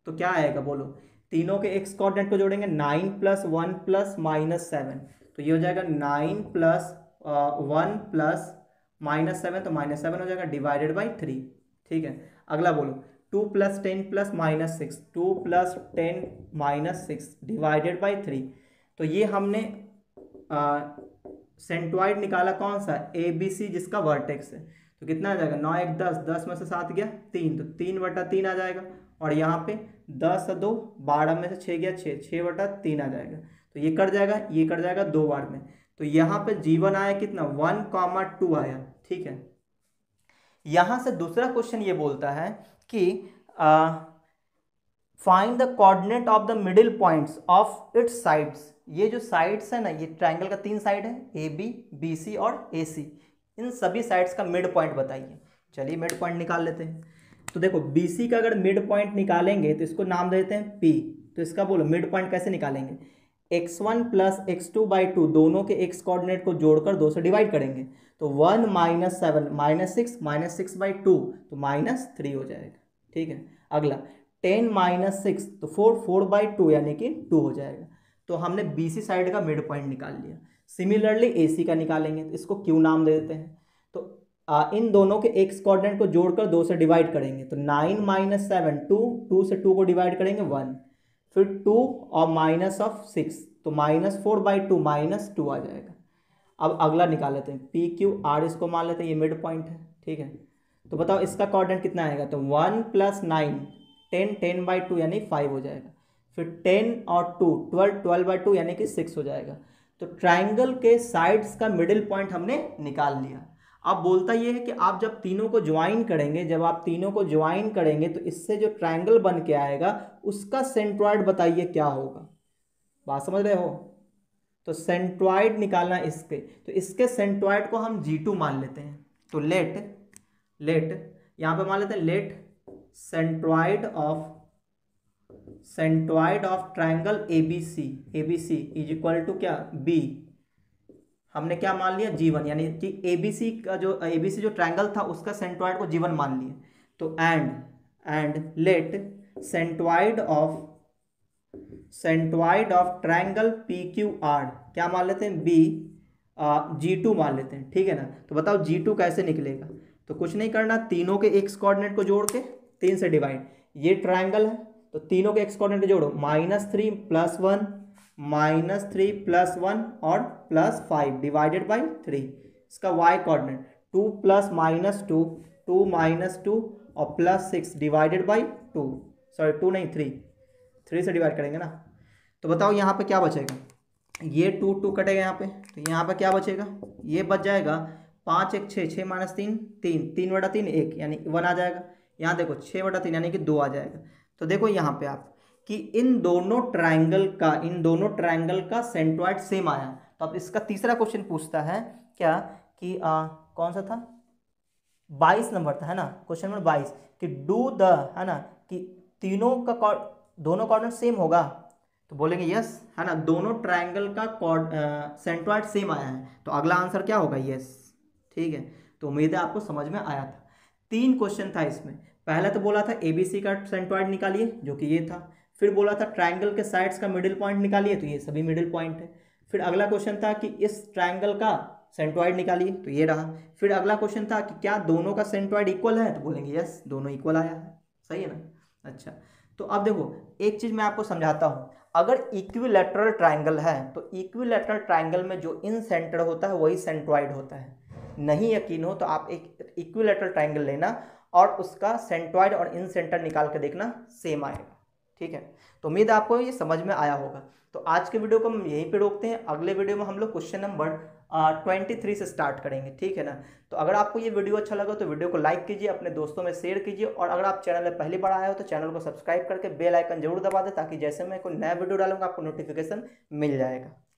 तो क्या आएगा बोलो? तीनों के एक्स कोऑर्डिनेट को जोड़ेंगे, 9 + 1 + -7, तो ये हो जाएगा 9 + 1 + -7, तो -7 हो जाएगा, डिवाइडेड बाई 3। ठीक है, अगला बोलो 2 + 10 + -6, 2 + 10 - 6 डिवाइडेड बाई 3, तो ये हमने सेंट्रॉइड निकाला कौन सा? ए बी सी, जिसका वर्टेक्स है। तो कितना आ जाएगा? 9, 1, 10, 10 में से 7 गया 3, तो 3/3 आ जाएगा। और यहाँ पे 10, 2, 12 में से 6 गया 6, 6/3 आ जाएगा। तो ये कट जाएगा, ये कट जाएगा 2 बार में। तो यहाँ पे जीवन आया कितना? 1,2 आया। ठीक है, यहाँ से दूसरा क्वेश्चन ये बोलता है कि find the coordinate of the middle points of its sides. ये जो साइड्स है ना, ये ट्रायंगल का 3 साइड है, ए बी, बी सी और ए सी, इन सभी साइड्स का मिड पॉइंट बताइए। चलिए मिड पॉइंट निकाल लेते हैं। तो देखो बी सी का अगर मिड पॉइंट निकालेंगे तो इसको नाम देते हैं P। तो इसका बोलो मिड पॉइंट कैसे निकालेंगे? x1 + x2/2 दोनों के x कोऑर्डिनेट को जोड़कर 2 से डिवाइड करेंगे, तो 1 - 7 - 6 - 6/2, तो -3 हो जाएगा। ठीक है, अगला 10 - 6, तो 4, 4/2 यानी कि 2 हो जाएगा। तो हमने बी सी साइड का मिड पॉइंट निकाल लिया। सिमिलरली ए सी का निकालेंगे, तो इसको Q नाम दे देते हैं। तो इन दोनों के एक्स कोऑर्डिनेट को जोड़कर 2 से डिवाइड करेंगे, तो 9 - 7, 2, 2 से 2 को डिवाइड करेंगे 1, फिर 2 और -6, तो -4/2 -2 आ जाएगा। अब अगला निकाल लेते हैं PQR, इसको मान लेते हैं, ये मिड पॉइंट है। ठीक है, तो बताओ इसका कोऑर्डिनेट कितना आएगा? तो 1 + 9 = 10, 10/2 यानी 5 हो जाएगा। फिर 10 और 2, 12, 12/2 यानी कि 6 हो जाएगा। तो ट्राइंगल के साइड्स का मिडिल पॉइंट हमने निकाल लिया। अब बोलता ये है कि आप जब तीनों को ज्वाइन करेंगे, तो इससे जो ट्रायंगल बन के आएगा उसका सेंट्रॉइड बताइए क्या होगा। बात समझ रहे हो? तो सेंट्रॉइड निकालना इसके, तो इसके सेंट्रॉइड को हम G2 मान लेते हैं। तो लेट यहाँ पे मान लेते हैं, let centroid of triangle ABC is equal to क्या? B। हमने क्या मान लिया? G1, यानी कि ABC जो ट्रायंगल था उसका सेंट्रॉइड को G1 मान लिए। तो and let centroid of triangle PQR क्या मान लेते हैं? B, G2 मान लेते हैं। ठीक है ना, तो बताओ G2 कैसे निकलेगा? तो कुछ नहीं करना, तीनों के एक्स कोऑर्डिनेट को जोड़ के 3 से डिवाइड। ये ट्रायंगल है तो तीनों के एक्स कोऑर्डिनेट को जोड़ो, -3 + 1 और +5 डिवाइडेड बाई 3। इसका y कोऑर्डिनेट 2 + -2 और +6 डिवाइडेड बाई 3 से डिवाइड करेंगे ना। तो बताओ यहाँ पे क्या बचेगा? ये 2, 2 कटेगा यहाँ पे, तो यहाँ पे क्या बचेगा? ये बच जाएगा 5, 1, 6, 6 - 3, 3, 3/3 1 यानी 1 आ जाएगा। यहाँ देखो 6/3 यानी कि 2 आ जाएगा। तो देखो यहाँ पे आप कि इन दोनों ट्रायंगल का सेंट्रॉइड सेम आया। तो अब इसका तीसरा क्वेश्चन पूछता है क्या कि कौन सा था? 22 नंबर था, है ना, क्वेश्चन नंबर 22 कि तीनों का दोनों कोऑर्डिनेट सेम होगा? तो बोलेंगे यस, है ना, दोनों ट्रायंगल का सेंट्रॉइड सेम आया है। तो अगला आंसर क्या होगा? यस। ठीक है, तो उम्मीद है आपको समझ में आया था। 3 क्वेश्चन था इसमें। पहला तो बोला था ABC का सेंट्रॉइड निकालिए, जो कि ये था। फिर बोला था ट्रायंगल के साइड्स का मिडिल पॉइंट निकालिए, तो ये सभी मिडिल पॉइंट है। फिर अगला क्वेश्चन था कि इस ट्रायंगल का सेंट्रॉइड निकालिए, तो ये रहा। फिर अगला क्वेश्चन था कि क्या दोनों का सेंट्रॉइड इक्वल है? तो बोलेंगे यस, दोनों इक्वल आया है। सही है ना। अच्छा, तो अब देखो एक चीज़ मैं आपको समझाता हूँ। अगर इक्विलैटरल ट्रायंगल है तो इक्विलैटरल ट्रायंगल में जो इन सेंटर होता है वही सेंट्रॉइड होता है। नहीं यकीन हो तो आप एक इक्विलैटरल ट्रायंगल लेना और उसका सेंट्रॉइड और इन सेंटर निकाल के देखना, सेम आएगा। ठीक है, तो उम्मीद है आपको ये समझ में आया होगा। तो आज के वीडियो को हम यहीं पे रोकते हैं। अगले वीडियो में हम लोग क्वेश्चन नंबर 23 से स्टार्ट करेंगे, ठीक है ना। तो अगर आपको ये वीडियो अच्छा लगा तो वीडियो को लाइक कीजिए, अपने दोस्तों में शेयर कीजिए, और अगर आप चैनल में पहली बार आए हो तो चैनल को सब्सक्राइब करके बेल आइकन जरूर दबा दें, ताकि जैसे मैं कोई नया वीडियो डालूंगा आपको नोटिफिकेशन मिल जाएगा।